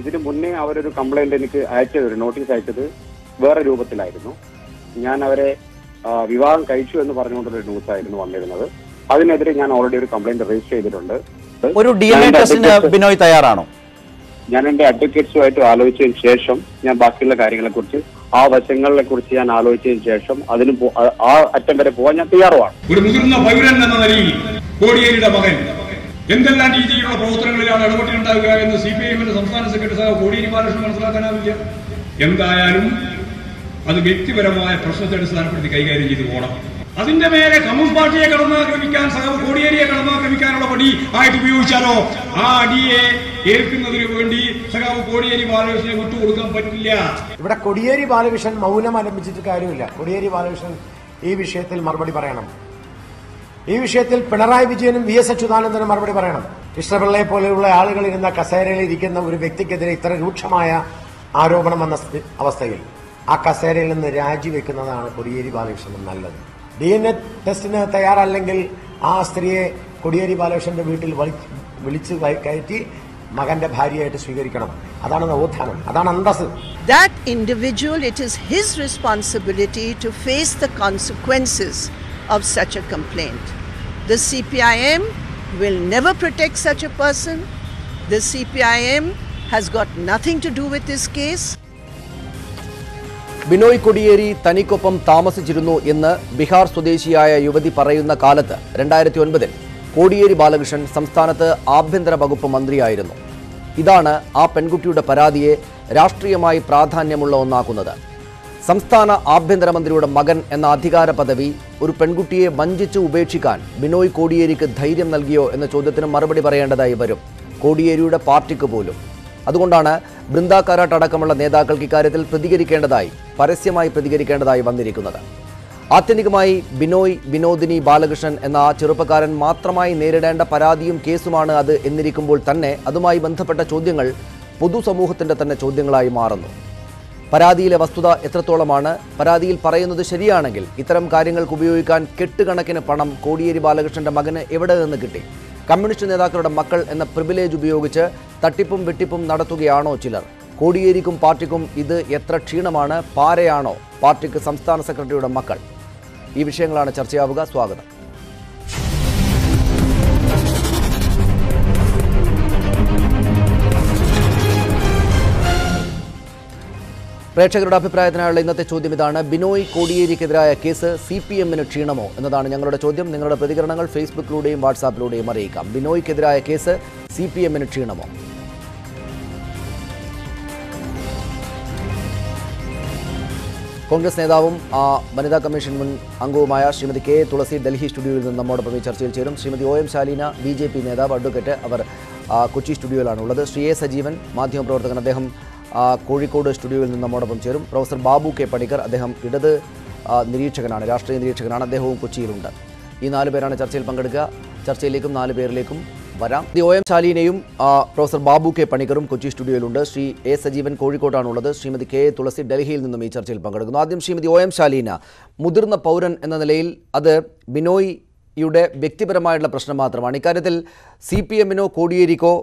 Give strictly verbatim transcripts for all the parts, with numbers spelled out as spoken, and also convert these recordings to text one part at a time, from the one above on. ഇതിനു മുന്നേ അവരൊരു കംപ്ലൈന്റ് എനിക്ക് അയച്ചത്, ഒരു നോട്ടീസ് അയച്ചത് വേറെ രൂപത്തിലായിരുന്നു. ഞാൻ അവരെ വിവാഹം കഴിച്ചു എന്ന് പറഞ്ഞുകൊണ്ടൊരു ന്യൂസ് ആയിരുന്നു വന്നിരുന്നത്. അതിനെതിരെ ഞാൻ ഓൾറെഡി ഒരു കംപ്ലൈന്റ് രജിസ്റ്റർ ചെയ്തിട്ടുണ്ട്. ഒരു ഡി എൻ എ ടെസ്റ്റിന് ബിനോയ് തയ്യാറാണോ? ഞാൻ എന്റെ അഡ്വക്കേറ്റ്സുമായിട്ട് ആലോചിച്ചതിന് ശേഷം, ഞാൻ ബാക്കിയുള്ള കാര്യങ്ങളെ കുറിച്ച് ആ വശങ്ങളെ കുറിച്ച് ഞാൻ ആലോചിച്ചതിന് ശേഷം അതിന് ആ അറ്റം വരെ പോകാൻ ഞാൻ തയ്യാറുമാണ്. ഒരു മുതിർന്ന പൗരൻ എന്ന നിലയിൽ കോടിയേരിയുടെ മകൻ എന്തെല്ലാം രീതിയിലുള്ള പ്രവർത്തനങ്ങളിലാണ് ഇടപെട്ടിട്ടുണ്ടാവുക എന്ന് സി പി ഐഎമ്മിന്റെ സംസ്ഥാന സെക്രട്ടറി സാഹിബ് കോടിയേരി ബാലകൃഷ്ണൻ മനസ്സിലാക്കാനാവില്ല. എന്തായാലും അത് വ്യക്തിപരമായ പ്രശ്നത്തെ അടിസ്ഥാനപ്പെടുത്തി കൈകാര്യം ചെയ്ത് പോകണം. അതിന്റെ മേലെ കമ്മ്യൂണിസ്റ്റ് പാർട്ടിയെ കടന്നാക്രമിക്കാൻ, സഹോദരൻ കോടിയേരിയെ കടന്നാക്രമിക്കാനുള്ള പടി ആയിട്ട് ഉപയോഗിച്ചാലോ, ആ അടിയെ ഏൽക്കുന്നതിന് വേണ്ടി സഖാവ് കോടിയേരി ബാലകൃഷ്ണനെ വിട്ടുകൊടുക്കാൻ പറ്റില്ല. ഇവിടെ കോടിയേരി ബാലകൃഷ്ണൻ മൗനം ആരംഭിച്ചിട്ട് കാര്യമില്ല. കോടിയേരി ബാലകൃഷ്ണൻ ഈ വിഷയത്തിൽ മറുപടി പറയണം. ഈ വിഷയത്തിൽ പിണറായി വിജയനും വി എസ് അച്യുതാനന്ദനും മറുപടി പറയണം. കൃഷ്ണപിള്ളയെ പോലെയുള്ള ആളുകൾ ഇരുന്ന കസേരയിൽ ഇരിക്കുന്ന ഒരു വ്യക്തിക്കെതിരെ ഇത്ര രൂക്ഷമായ ആരോപണം വന്ന അവസ്ഥയിൽ ആ കസേരയിൽ നിന്ന് രാജിവെക്കുന്നതാണ് കോടിയേരി ബാലകൃഷ്ണൻ നല്ലത്. ഡി എൻ എ ടെസ്റ്റിന് തയ്യാറല്ലെങ്കിൽ ആ സ്ത്രീയെ കോടിയേരി ബാലകൃഷ്ണന്റെ വീട്ടിൽ വിളിച്ച് കയറ്റി മകന്റെ ഭാര്യയായിട്ട് സ്വീകരിക്കണം. അതാണ് നവോത്ഥാനം, അതാണ് അന്തസ്. That individual, it is his responsibility to face the consequences of such a complaint. The C P I M will never protect such a person. The C P I M has got nothing to do with this case. Binoy Kodiyeri തനിക്കൊപ്പം താമസിച്ചിരുന്നു എന്ന് ബീഹാർ സ്വദേശിയായ യുവതി പറയുന്ന കാലത്ത് രണ്ടായിരത്തി ഒൻപതിൽ കോടിയേരി ബാലകൃഷ്ണൻ സംസ്ഥാനത്ത് ആഭ്യന്തര വകുപ്പ് മന്ത്രിയായിരുന്നു. ഇതാണ് ആ പെൺകുട്ടിയുടെ പരാതിയെ രാഷ്ട്രീയമായി പ്രാധാന്യമുള്ള ഒന്നാക്കുന്നത്. സംസ്ഥാന ആഭ്യന്തരമന്ത്രിയുടെ മകൻ എന്ന അധികാര പദവി ഒരു പെൺകുട്ടിയെ വഞ്ചിച്ച് ഉപേക്ഷിക്കാൻ ബിനോയ് കോടിയേരിക്ക് ധൈര്യം നൽകിയോ എന്ന ചോദ്യത്തിന് മറുപടി പറയേണ്ടതായി വരും, കോടിയേരിയുടെ പാർട്ടിക്ക് പോലും. അതുകൊണ്ടാണ് ബൃന്ദ കാരാട്ട് അടക്കമുള്ള നേതാക്കൾക്ക് ഇക്കാര്യത്തിൽ പ്രതികരിക്കേണ്ടതായി പരസ്യമായി പ്രതികരിക്കേണ്ടതായി വന്നിരിക്കുന്നത്. ആത്യന്തികമായി ബിനോയ് വിനോദിനി ബാലകൃഷ്ണൻ എന്ന ആ ചെറുപ്പക്കാരൻ മാത്രമായി നേരിടേണ്ട പരാതിയും കേസുമാണ് അത് എന്നിരിക്കുമ്പോൾ തന്നെ അതുമായി ബന്ധപ്പെട്ട ചോദ്യങ്ങൾ പൊതുസമൂഹത്തിൻ്റെ തന്നെ ചോദ്യങ്ങളായി മാറുന്നു. പരാതിയിലെ വസ്തുത എത്രത്തോളമാണ്? പരാതിയിൽ പറയുന്നത് ശരിയാണെങ്കിൽ ഇത്തരം കാര്യങ്ങൾക്ക് ഉപയോഗിക്കാൻ കെട്ടുകണക്കിന് പണം കോടിയേരി ബാലകൃഷ്ണൻ്റെ മകന് എവിടെ നിന്ന് കിട്ടി? കമ്മ്യൂണിസ്റ്റ് നേതാക്കളുടെ മക്കൾ എന്ന പ്രിവിലേജ് ഉപയോഗിച്ച് തട്ടിപ്പും വെട്ടിപ്പും നടത്തുകയാണോ ചിലർ? കോടിയേരിക്കും പാർട്ടിക്കും ഇത് എത്ര ക്ഷീണമാണ്? പാരയാണോ പാർട്ടിക്ക് സംസ്ഥാന സെക്രട്ടറിയുടെ മക്കൾ? ഈ വിഷയങ്ങളാണ് ചർച്ചയാവുക. സ്വാഗതം. പ്രേക്ഷകരുടെ അഭിപ്രായത്തിനായുള്ള ഇന്നത്തെ ചോദ്യം ഇതാണ്: ബിനോയ് കോടിയേരിക്കെതിരായ കേസ് സി പി എമ്മിന് ക്ഷീണമോ എന്നതാണ് ഞങ്ങളുടെ ചോദ്യം. നിങ്ങളുടെ പ്രതികരണങ്ങൾ ഫേസ്ബുക്കിലൂടെയും വാട്സാപ്പിലൂടെയും അറിയിക്കാം. ബിനോയ്ക്കെതിരായ കേസ് സി പി എമ്മിന് ക്ഷീണമോ? കോൺഗ്രസ് നേതാവും വനിതാ കമ്മീഷൻ മുൻ അംഗവുമായ ശ്രീമതി കെ തുളസി ഡൽഹി സ്റ്റുഡിയോയിൽ നിന്ന് നമ്മോടൊപ്പം ഈ ചർച്ചയിൽ ചേരും. Shrimati O M Shalina, B J P നേതാവ് അഡ്വക്കേറ്റ്, അവർ കൊച്ചി സ്റ്റുഡിയോയിലാണുള്ളത്. ശ്രീ എ സജീവൻ, മാധ്യമപ്രവർത്തകൻ, അദ്ദേഹം കോഴിക്കോട് സ്റ്റുഡിയോയിൽ നിന്ന് നമ്മോടൊപ്പം ചേരും. പ്രൊഫസർ ബാബു കെ പണിക്കർ, അദ്ദേഹം ഇടത് നിരീക്ഷകനാണ്, രാഷ്ട്രീയ നിരീക്ഷകനാണ്, അദ്ദേഹവും കൊച്ചിയിലുണ്ട്. ഈ നാല് പേരാണ് ചർച്ചയിൽ പങ്കെടുക്കുക. ചർച്ചയിലേക്കും നാല് പേരിലേക്കും വരാം. ഒ എം ശാലീനയും പ്രൊഫസർ ബാബു കെ പണിക്കറും കൊച്ചി സ്റ്റുഡിയോയിലുണ്ട്. ശ്രീ എ സജീവൻ കോഴിക്കോട്ടാണുള്ളത്. ശ്രീമതി കെ തുളസി ഡൽഹിയിൽ നിന്നും ഈ ചർച്ചയിൽ പങ്കെടുക്കുന്നു. ആദ്യം ശ്രീമതി ഒ എം ശാലീന, മുതിർന്ന പൗരൻ എന്ന നിലയിൽ അത് ബിനോയിയുടെ വ്യക്തിപരമായിട്ടുള്ള പ്രശ്നം മാത്രമാണ്. ഇക്കാര്യത്തിൽ സി പി എമ്മിനോ കോടിയേരിക്കോ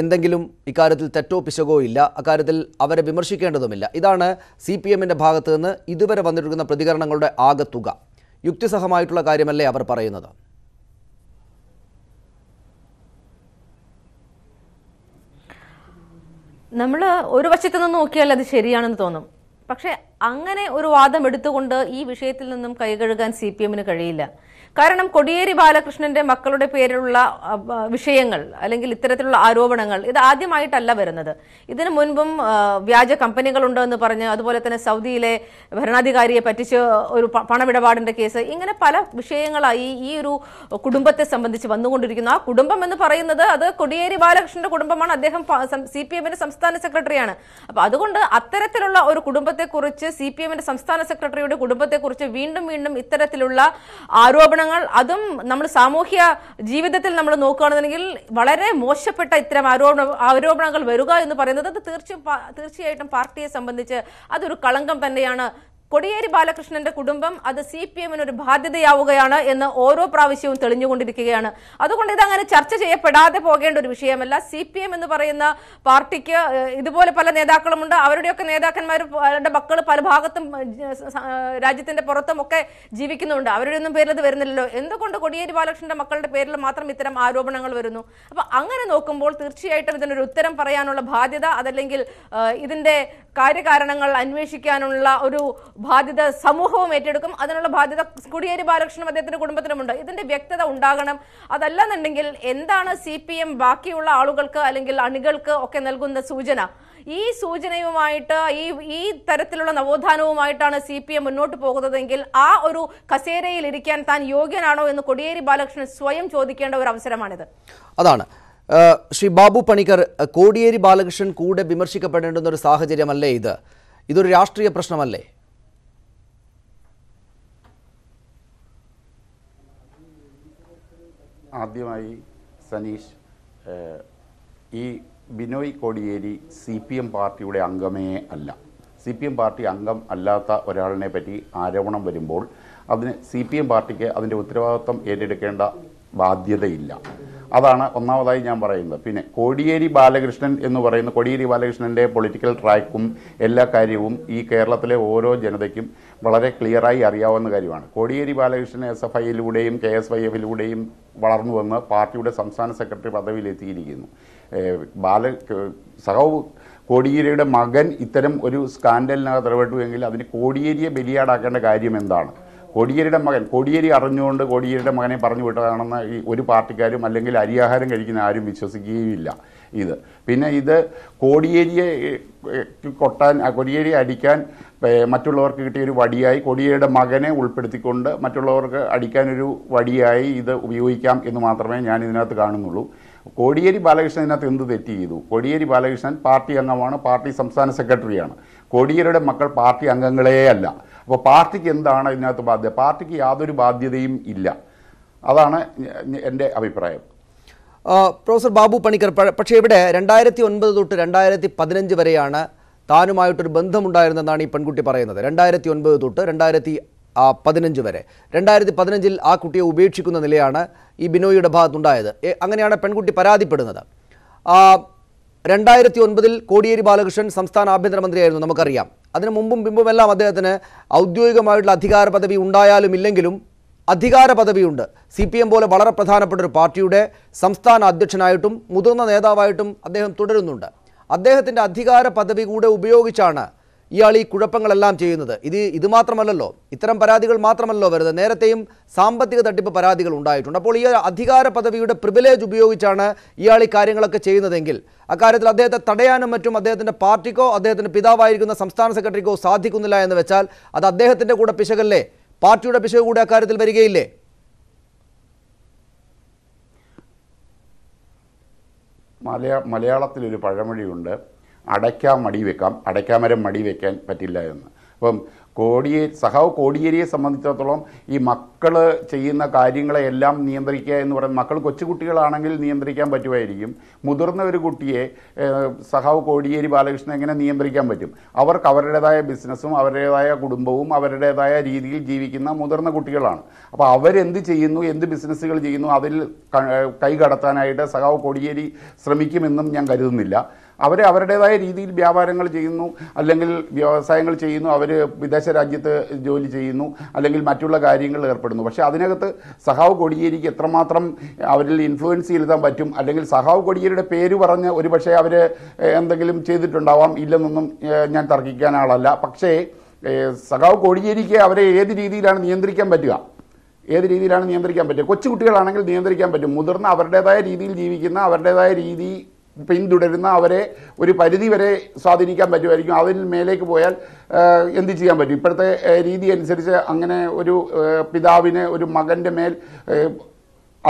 എന്തെങ്കിലും ഇക്കാര്യത്തിൽ തെറ്റോ പിശകോ ഇല്ല. അക്കാര്യത്തിൽ അവരെ വിമർശിക്കേണ്ടതുമില്ല. ഇതാണ് സി പി എമ്മിൻ്റെ ഭാഗത്തു നിന്ന് ഇതുവരെ വന്നിരിക്കുന്ന പ്രതികരണങ്ങളുടെ ആകെത്തുക. യുക്തിസഹമായിട്ടുള്ള കാര്യമല്ലേ അവർ പറയുന്നത്? നമ്മൾ ഒരു വശത്തു നിന്ന് നോക്കിയാൽ അത് ശരിയാണെന്ന് തോന്നും. പക്ഷേ അങ്ങനെ ഒരു വാദം എടുത്തുകൊണ്ട് ഈ വിഷയത്തിൽ നിന്നും കൈകഴുകാൻ സി പി എമ്മിന് കഴിയില്ല. കാരണം കോടിയേരി ബാലകൃഷ്ണന്റെ മക്കളുടെ പേരിലുള്ള വിഷയങ്ങൾ അല്ലെങ്കിൽ ഇത്തരത്തിലുള്ള ആരോപണങ്ങൾ ഇത് ആദ്യമായിട്ടല്ല വരുന്നത്. ഇതിനു മുൻപും വ്യാജ കമ്പനികളുണ്ട് എന്ന് പറഞ്ഞ്, അതുപോലെ തന്നെ സൗദിയിലെ ഭരണാധികാരിയെ പറ്റിച്ച് ഒരു പണമിടപാടിന്റെ കേസ്, ഇങ്ങനെ പല വിഷയങ്ങളായി ഈ ഒരു കുടുംബത്തെ സംബന്ധിച്ച് വന്നുകൊണ്ടിരിക്കുന്നു. ആ കുടുംബം എന്ന് പറയുന്നത് അത് കോടിയേരി ബാലകൃഷ്ണന്റെ കുടുംബമാണ്. അദ്ദേഹം സി പി എമ്മിന്റെ സംസ്ഥാന സെക്രട്ടറിയാണ്. അപ്പൊ അതുകൊണ്ട് അത്തരത്തിലുള്ള ഒരു കുടുംബത്തെ കുറിച്ച് സി പി എമ്മിന്റെ സംസ്ഥാന സെക്രട്ടറിയുടെ കുടുംബത്തെ കുറിച്ച് വീണ്ടും വീണ്ടും ഇത്തരത്തിലുള്ള ആരോപണങ്ങൾ, അതും നമ്മൾ സാമൂഹ്യ ജീവിതത്തിൽ നമ്മൾ നോക്കുകയാണെന്നുണ്ടെങ്കിൽ വളരെ മോശപ്പെട്ട ഇത്തരം ആരോപണ ആരോപണങ്ങൾ വരിക എന്ന് പറയുന്നത് തീർച്ചയായും തീർച്ചയായിട്ടും പാർട്ടിയെ സംബന്ധിച്ച് അതൊരു കളങ്കം തന്നെയാണ് Kodiyeri Balakrishnan and Kudumbam are the C P M and Bahadi Yavugayana in the Oro Pravishum Telinjundikana. Other Kundana Churches, Pada, the Pogan to Vishamella, C P M in the Parana, Partica, Idupola Palaneda Columunda, Avadio Caneda can marry the Bakal Palabhagatam Rajat and the Porotam, okay, Jivikinunda, Avari in the Pale of the Vernal, in the Kunda Kodiyeri Balakrishnan, Makal, the Pale Matra Mitram, Arobanangal Verno. Angan and Okumbo, Turchiator than Rutheram Parayanola Bahadida, other Lingil, Iden de Kairakarangal, Anveshikanula, Uru. Badida, Samuho made to come, other Badida, Kodiyeri Balakrishnan, the Kudumbamunda, isn't the Vecta, the Undaganam, Adala and Ningil, Endana, C P M, Bakula, Alugalka, Alingil, Anigalka, Okanalgun, the Sujana. E. Sujana Maita, E. Taratilla, Navodhano Maitana, C P M, no to Pogo the Ingil, A. Uru, Kasere, Lirikantan, Yoganano, and the Kodiyeri Balakrishnan, Swayam Chodikan over Amseramanada. Adana. Sri Babu Panikar, a Kodiyeri Balakrishnan, Kuda, Bimershika patent on the Sahaja Malay, the Idu Rastria Prasnamalay. Adhyamai, Sanish, E. Binoy Kodiyeri, C P M party would Angame Allah. C P M party Angam Allata or Alnepeti, Aravanam Verimbol, other C P M party, other Utravatam, Edekenda, Badia Illa. Adana, Onava Yambara in the Pine, Kodiyeri Balakrishnan in the Varana, Kodiyeri Balakrishnan Day, political tricum, Ella Karium, E. Kerala, Oro, Geneticum, വളരെ ക്ലിയറായി അറിയാവുന്ന കാര്യമാണ്. Kodiyeri Balakrishnan S F I യിലൂടെയും K S Y എഫിലൂടെയും വളർന്നു വന്ന് പാർട്ടിയുടെ സംസ്ഥാന സെക്രട്ടറി പദവിയിലെത്തിയിരിക്കുന്നു. ബാല സഹോദരൻ കോടിയേരിയുടെ മകൻ ഇത്തരം ഒരു സ്കാൻഡലിനകത്ത് ഇടപെട്ടുവെങ്കിൽ അതിനെ കോടിയേരിയെ ബലിയാടാക്കേണ്ട കാര്യം എന്താണ്? കോടിയേരിയുടെ മകൻ കോടിയേരി അറിഞ്ഞുകൊണ്ട് കോടിയേരിയുടെ മകനെ പറഞ്ഞു വിട്ടതാണെന്ന് ഒരു പാർട്ടിക്കാരും അല്ലെങ്കിൽ അരിയാഹാരം കഴിക്കുന്ന ആരും വിശ്വസിക്കുകയില്ല. ഇത് പിന്നെ ഇത് കോടിയേരിയെ കൊട്ടാൻ കോടിയേരി അടിക്കാൻ മറ്റുള്ളവർക്ക് കിട്ടിയ ഒരു വടിയായി കോടിയേരിയുടെ മകനെ ഉൾപ്പെടുത്തിക്കൊണ്ട് മറ്റുള്ളവർക്ക് അടിക്കാൻ ഒരു വടിയായി ഇത് ഉപയോഗിക്കാം എന്ന് മാത്രമേ ഞാൻ ഇതിനകത്ത് കാണുന്നുള്ളൂ. കോടിയേരി ബാലകൃഷ്ണൻ ഇതിനകത്ത് എന്ത് തെറ്റ് ചെയ്തു? കോടിയേരി ബാലകൃഷ്ണൻ പാർട്ടി അംഗമാണ്, പാർട്ടി സംസ്ഥാന സെക്രട്ടറിയാണ്. കോടിയേരിയുടെ മക്കൾ പാർട്ടി അംഗങ്ങളേ അല്ല. അപ്പോൾ പാർട്ടിക്ക് എന്താണ് ഇതിനകത്ത് ബാധ്യത? പാർട്ടിക്ക് യാതൊരു ബാധ്യതയും ഇല്ല. അതാണ് എൻ്റെ അഭിപ്രായം. Professor Babu Panikar, Pachevade, Rendireti Unbudu to Rendireti Padrenji Variana, Tanumai to Banthamundir and the Nani Pankuti Parana, Rendireti Unbudu, Rendireti Padanjavere, Rendireti Padanjil Akuti, Ube Chikun and Leana, Ibinoyuda Batunda, Angana Pankuti Paradi Padana, Rendireti Unbudil, Kodiyeri Balakrishnan, Samstana Abendramandre, Namakaria, Adam Mumbum Bimbella Madana, Auduga Mad Latigar Padavi Undaya Milengilum. Adhikara Padaviunda, C P M Bola Bala Prathana Putter Partiude, Samstan Adichanaitum, Muduna Neda Vitum, Adeham Tudurunda. Adehat in Adhikara Padavi Uda Ubiogichana, Yali Kudapangalam China, Idi Idumatramalalo, Itram Paradigal Matramalover, the Neratim, Sambatika the Tipa Paradigal Undai, Tunapolia, Adhikara Padaviuda, privilege Ubiogichana, Yali carrying like a chain of the Engil. Akarata de Tadeana Metumadet in a partico, Adet in a Pidavaikun, the Samstan Secretary Go Sadhikunla and the Vachal, Adadehat in the Kuda Pishagale. Party would appear would a carriage very gayly. Malaya Malayala to the Paramadi under Adaka Madivekam, Adakamara Madivakan, Patilayan. From Kodi, Sahau Kodi, Samanthatolom, E. Makala, Chayina, Kaidingla, Elam, Niandrika, and Makal Kochutil Anangil, Niandrikam, but you are him. Mudurna Verigutie, Sahau Kodiyeri Balakrishnan, and Niandrikam, but him. Our Kavaradaya businessum, our Redaya Kudumbum, our Redaya Ridi, Jivikina, Mudurna Kutilan. Our end the Chayinu, end the business circle, Jino, Adil Kaigaratanaida, Sahau Kodiyeri, Sramikim, and them Yangadumilla. അവരെ അവരുടേതായ രീതിയിൽ വ്യാപാരങ്ങൾ ചെയ്യുന്നു, അല്ലെങ്കിൽ വ്യവസായങ്ങൾ ചെയ്യുന്നു, അവർ വിദേശ രാജ്യത്ത് ജോലി ചെയ്യുന്നു, അല്ലെങ്കിൽ മറ്റുള്ള കാര്യങ്ങൾ ഏർപ്പെടുന്നു. പക്ഷേ അതിനകത്ത് സഹാവ് കോടിയേരിക്ക് എത്രമാത്രം അവരിൽ ഇൻഫ്ലുവൻസ് ചെയ്താൻ പറ്റും, അല്ലെങ്കിൽ സഹാവ് കോടിയേരിയുടെ പേര് പറഞ്ഞ് ഒരുപക്ഷേ അവർ എന്തെങ്കിലും ചെയ്തിട്ടുണ്ടാവാം, ഇല്ലെന്നൊന്നും ഞാൻ തർക്കിക്കാൻ ആളല്ല. പക്ഷേ സഹാവ് കോടിയേരിക്ക് അവരെ ഏത് രീതിയിലാണ് നിയന്ത്രിക്കാൻ പറ്റുക? ഏത് രീതിയിലാണ് നിയന്ത്രിക്കാൻ പറ്റുക? കൊച്ചുകുട്ടികളാണെങ്കിൽ നിയന്ത്രിക്കാൻ പറ്റും. മുതിർന്ന അവരുടേതായ രീതിയിൽ ജീവിക്കുന്ന അവരുടേതായ രീതി പിന്തുടരുന്ന അവരെ ഒരു പരിധി വരെ സ്വാധീനിക്കാൻ പറ്റുമായിരിക്കും. അതിൽ മേലേക്ക് പോയാൽ എന്ത് ചെയ്യാൻ പറ്റും? ഇപ്പോഴത്തെ രീതി അനുസരിച്ച് അങ്ങനെ ഒരു പിതാവിന് ഒരു മകൻ്റെ മേൽ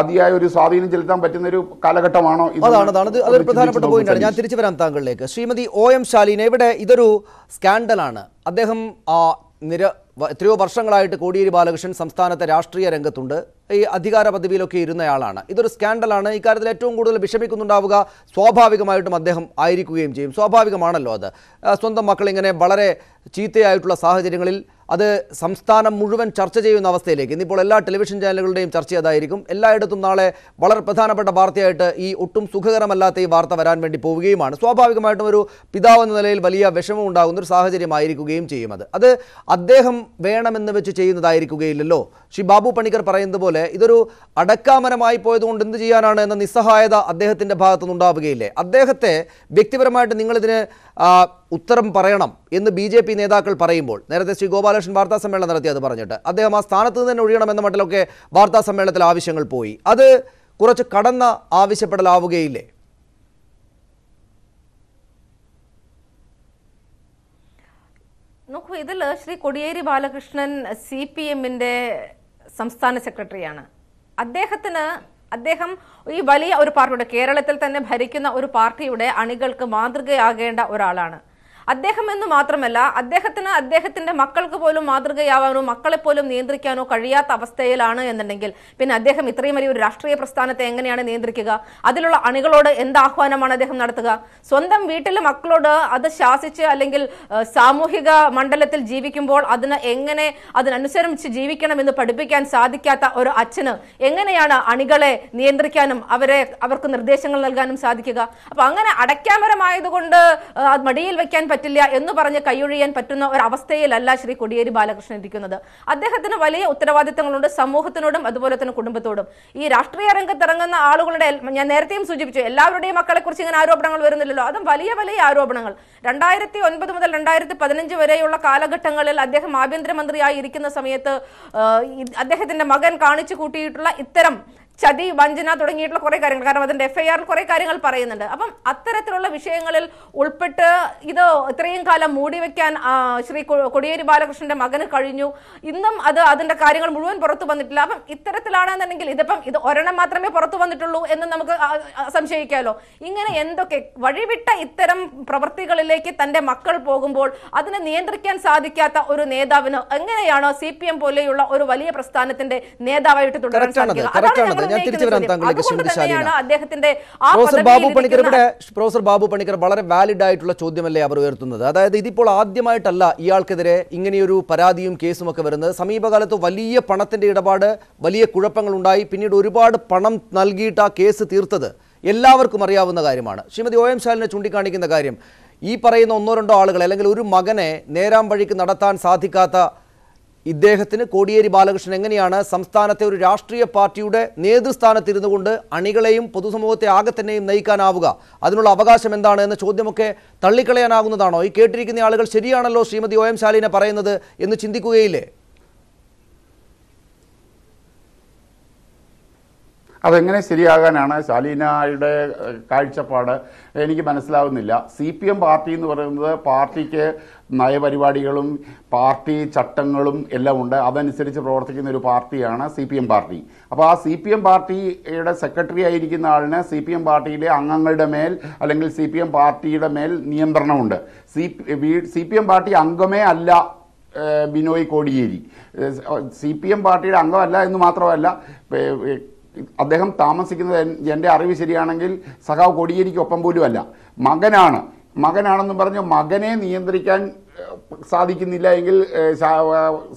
അതിയായ ഒരു സ്വാധീനം ചെലുത്താൻ പറ്റുന്നൊരു കാലഘട്ടമാണോ? അതാണ് അതൊരു പ്രധാനപ്പെട്ട പോയിന്റാണ്. ഞാൻ തിരിച്ചു വരാം താങ്കളിലേക്ക്. ശ്രീമതി ഒ എം ശാലിനെ, ഇവിടെ ഇതൊരു സ്കാൻഡലാണ്. അദ്ദേഹം നിര എത്രയോ വർഷങ്ങളായിട്ട് കോടിയേരി ബാലകൃഷ്ണൻ സംസ്ഥാനത്തെ രാഷ്ട്രീയ രംഗത്തുണ്ട്, ഈ അധികാര പദവിയിലൊക്കെ ഇരുന്നയാളാണ്. ഇതൊരു സ്കാൻഡലാണ്. ഇക്കാര്യത്തിൽ ഏറ്റവും കൂടുതൽ വിഷമിക്കുന്നുണ്ടാവുക സ്വാഭാവികമായിട്ടും അദ്ദേഹം ആയിരിക്കുകയും ചെയ്യും. സ്വാഭാവികമാണല്ലോ അത്. സ്വന്തം മക്കൾ ഇങ്ങനെ വളരെ ചീത്തയായിട്ടുള്ള സാഹചര്യങ്ങളിൽ അത് സംസ്ഥാനം മുഴുവൻ ചർച്ച ചെയ്യുന്ന അവസ്ഥയിലേക്ക് ഇന്നിപ്പോൾ എല്ലാ ടെലിവിഷൻ ചാനലുകളുടെയും ചർച്ചയായിരിക്കും. എല്ലായിടത്തും നാളെ വളരെ പ്രധാനപ്പെട്ട വാർത്തയായിട്ട് ഈ ഒട്ടും സുഖകരമല്ലാത്ത ഈ വാർത്ത വരാൻ വേണ്ടി പോവുകയുമാണ്. സ്വാഭാവികമായിട്ടും ഒരു പിതാവെന്ന നിലയിൽ വലിയ വിഷമം ഉണ്ടാകുന്ന ഒരു സാഹചര്യമായിരിക്കുകയും ചെയ്യും. അത് അത് അദ്ദേഹം വേണമെന്ന് വെച്ച് ചെയ്യുന്നതായിരിക്കുകയില്ലല്ലോ. ശ്രീ ബാബു പണിക്കർ പറയുന്നത് പോലെ ഇതൊരു അടക്കാമരമായി പോയതുകൊണ്ട് എന്ത് ചെയ്യാനാണ് എന്ന നിസ്സഹായത അദ്ദേഹത്തിൻ്റെ ഭാഗത്തുനിന്നുണ്ടാവുകയില്ലേ? അദ്ദേഹത്തെ വ്യക്തിപരമായിട്ട് നിങ്ങളിതിന് ഉത്തരം പറയണം എന്ന് ബി ജെ പി നേതാക്കൾ പറയുമ്പോൾ, നേരത്തെ ശ്രീ ഗോപാലകൃഷ്ണൻ വാർത്താ സമ്മേളനം നടത്തി അത് പറഞ്ഞിട്ട് അദ്ദേഹം ആ സ്ഥാനത്ത് നിന്ന് തന്നെ ഒഴിയണമെന്ന മട്ടിലൊക്കെ വാർത്താ സമ്മേളനത്തിൽ ആവശ്യങ്ങൾ പോയി, അത് കുറച്ച് കടന്ന ആവശ്യപ്പെടലാവുകയില്ലേ? നോക്കൂ, ഇതിൽ ശ്രീ കോടിയേരി ബാലകൃഷ്ണൻ സി പി എമ്മിൻ്റെ സംസ്ഥാന സെക്രട്ടറിയാണ്. അദ്ദേഹത്തിന് അദ്ദേഹം ഈ വലിയ ഒരു പാർട്ടിയുടെ, കേരളത്തിൽ തന്നെ ഭരിക്കുന്ന ഒരു പാർട്ടിയുടെ അണികൾക്ക് മാതൃകയാകേണ്ട ഒരാളാണ്. അദ്ദേഹം എന്ന് മാത്രമല്ല, അദ്ദേഹത്തിന് അദ്ദേഹത്തിൻ്റെ മക്കൾക്ക് പോലും മാതൃകയാവാനോ മക്കളെ പോലും നിയന്ത്രിക്കാനോ കഴിയാത്ത അവസ്ഥയിലാണ് എന്നുണ്ടെങ്കിൽ പിന്നെ അദ്ദേഹം ഇത്രയും വലിയ ഒരു രാഷ്ട്രീയ പ്രസ്ഥാനത്തെ എങ്ങനെയാണ് നിയന്ത്രിക്കുക? അതിലുള്ള അണികളോട് എന്ത് ആഹ്വാനമാണ് അദ്ദേഹം നടത്തുക? സ്വന്തം വീട്ടിലെ മക്കളോട് അത് ശാസിച്ച് അല്ലെങ്കിൽ സാമൂഹിക മണ്ഡലത്തിൽ ജീവിക്കുമ്പോൾ അതിന് എങ്ങനെ അതിനനുസരിച്ച് ജീവിക്കണമെന്ന് പഠിപ്പിക്കാൻ സാധിക്കാത്ത ഒരു അച്ഛന് എങ്ങനെയാണ് അണികളെ നിയന്ത്രിക്കാനും അവരെ അവർക്ക് നിർദ്ദേശങ്ങൾ നൽകാനും സാധിക്കുക? അപ്പം അങ്ങനെ അടയ്ക്കാമരമായതുകൊണ്ട് മടിയിൽ വയ്ക്കാൻ പറ്റില്ല എന്ന് പറഞ്ഞ് കൈയൊഴിയാൻ പറ്റുന്ന ഒരവസ്ഥയിലല്ല ശ്രീ കോടിയേരി ബാലകൃഷ്ണൻ ഇരിക്കുന്നത്. അദ്ദേഹത്തിന് വലിയ ഉത്തരവാദിത്തങ്ങളുണ്ട്, സമൂഹത്തിനോടും അതുപോലെ തന്നെ കുടുംബത്തോടും. ഈ രാഷ്ട്രീയ രംഗത്ത് ഇറങ്ങുന്ന ആളുകളുടെ, ഞാൻ നേരത്തെയും സൂചിപ്പിച്ചു, എല്ലാവരുടെയും മക്കളെക്കുറിച്ച് ഇങ്ങനെ ആരോപണങ്ങൾ വരുന്നില്ലല്ലോ, അതും വലിയ വലിയ ആരോപണങ്ങൾ. രണ്ടായിരത്തി ഒൻപത് മുതൽ രണ്ടായിരത്തി പതിനഞ്ച് വരെയുള്ള കാലഘട്ടങ്ങളിൽ അദ്ദേഹം ആഭ്യന്തരമന്ത്രിയായി ഇരിക്കുന്ന സമയത്ത് അദ്ദേഹത്തിന്റെ മകൻ കാണിച്ചു കൂട്ടിയിട്ടുള്ള ഇത്തരം ചതി, വഞ്ചന തുടങ്ങിയിട്ടുള്ള കുറേ കാര്യങ്ങൾ, കാരണം അതിൻ്റെ എഫ് ഐ ആറിൽ കുറേ കാര്യങ്ങൾ പറയുന്നുണ്ട്. അപ്പം അത്തരത്തിലുള്ള വിഷയങ്ങളിൽ ഉൾപ്പെട്ട് ഇത് ഇത്രയും കാലം മൂടി വയ്ക്കാൻ ശ്രീ കോടിയേരി ബാലകൃഷ്ണൻ്റെ മകന് കഴിഞ്ഞു. ഇന്നും അത് അതിൻ്റെ കാര്യങ്ങൾ മുഴുവൻ പുറത്തു വന്നിട്ടില്ല. അപ്പം ഇത്തരത്തിലാണെന്നുണ്ടെങ്കിൽ ഇതിപ്പം ഇത് ഒരെണ്ണം മാത്രമേ പുറത്തു വന്നിട്ടുള്ളൂ എന്ന് നമുക്ക് സംശയിക്കാമല്ലോ. ഇങ്ങനെ എന്തൊക്കെ വഴിവിട്ട ഇത്തരം പ്രവൃത്തികളിലേക്ക് തൻ്റെ മക്കൾ പോകുമ്പോൾ അതിനെ നിയന്ത്രിക്കാൻ സാധിക്കാത്ത ഒരു നേതാവിന് എങ്ങനെയാണോ സി പി എം പോലെയുള്ള ഒരു വലിയ പ്രസ്ഥാനത്തിൻ്റെ നേതാവായിട്ട് തുടരാൻ സാധിക്കുക? അതാണ് പ്രൊഫസർ ബാബു പണിക്കർ വളരെ വാലിഡ് ആയിട്ടുള്ള ചോദ്യമല്ലേ അവർ ഉയർത്തുന്നത്. അതായത് ഇതിപ്പോൾ ആദ്യമായിട്ടല്ല ഇയാൾക്കെതിരെ ഇങ്ങനെയൊരു പരാതിയും കേസും ഒക്കെ വരുന്നത്. സമീപകാലത്ത് വലിയ പണത്തിന്റെ ഇടപാട്, വലിയ കുഴപ്പങ്ങൾ ഉണ്ടായി, പിന്നീട് ഒരുപാട് പണം നൽകിയിട്ട് ആ കേസ് തീർത്തത് എല്ലാവർക്കും അറിയാവുന്ന കാര്യമാണ്. ശ്രീമതി ഒ എം ശാലിനെ ചൂണ്ടിക്കാണിക്കുന്ന കാര്യം, ഈ പറയുന്ന ഒന്നോ രണ്ടോ ആളുകളെ അല്ലെങ്കിൽ ഒരു മകനെ നേരാം വഴിക്ക് നടത്താൻ സാധിക്കാത്ത ഇദ്ദേഹത്തിന് കോടിയേരി ബാലകൃഷ്ണൻ എങ്ങനെയാണ് സംസ്ഥാനത്തെ ഒരു രാഷ്ട്രീയ പാർട്ടിയുടെ നേതൃസ്ഥാനത്തിരുന്നു കൊണ്ട് അണികളെയും പൊതുസമൂഹത്തെ ആകെ തന്നെയും നയിക്കാനാവുക? അതിനുള്ള അവകാശം എന്താണ് എന്ന ചോദ്യമൊക്കെ തള്ളിക്കളയാനാകുന്നതാണോ? ഈ കേട്ടിരിക്കുന്ന ആളുകൾ ശരിയാണല്ലോ ശ്രീമതി ഒ എം ശാലിനെ പറയുന്നത് എന്ന് ചിന്തിക്കുകയില്ലേ? അതെങ്ങനെ ശരിയാകാനാണ് ശാലീനയുടെ കാഴ്ചപ്പാട് എനിക്ക് മനസ്സിലാവുന്നില്ല. സി പി എം പാർട്ടി എന്ന് പറയുന്നത് പാർട്ടിക്ക് നയപരിപാടികളും പാർട്ടി ചട്ടങ്ങളും എല്ലാം ഉണ്ട്. അതനുസരിച്ച് പ്രവർത്തിക്കുന്ന ഒരു പാർട്ടിയാണ് സി പി എം പാർട്ടി. അപ്പോൾ ആ C P M party secretary ആയിരിക്കുന്ന ആളിന് സി പി എം പാർട്ടിയിലെ അംഗങ്ങളുടെ മേൽ അല്ലെങ്കിൽ സി പി എം പാർട്ടിയുടെ മേൽ നിയന്ത്രണമുണ്ട്. C P C P M party അംഗമേ അല്ല Binoy Kodiyeri. C P M പാർട്ടിയുടെ അംഗമല്ല എന്ന് മാത്രമല്ല, അദ്ദേഹം താമസിക്കുന്നത് എൻ്റെ അറിവ് ശരിയാണെങ്കിൽ സഖാവ് കോടിയേരിക്കൊപ്പം പോലും അല്ല, മകനാണ്. മകനാണെന്ന് പറഞ്ഞ് മകനെ നിയന്ത്രിക്കാൻ സാധിക്കുന്നില്ല എങ്കിൽ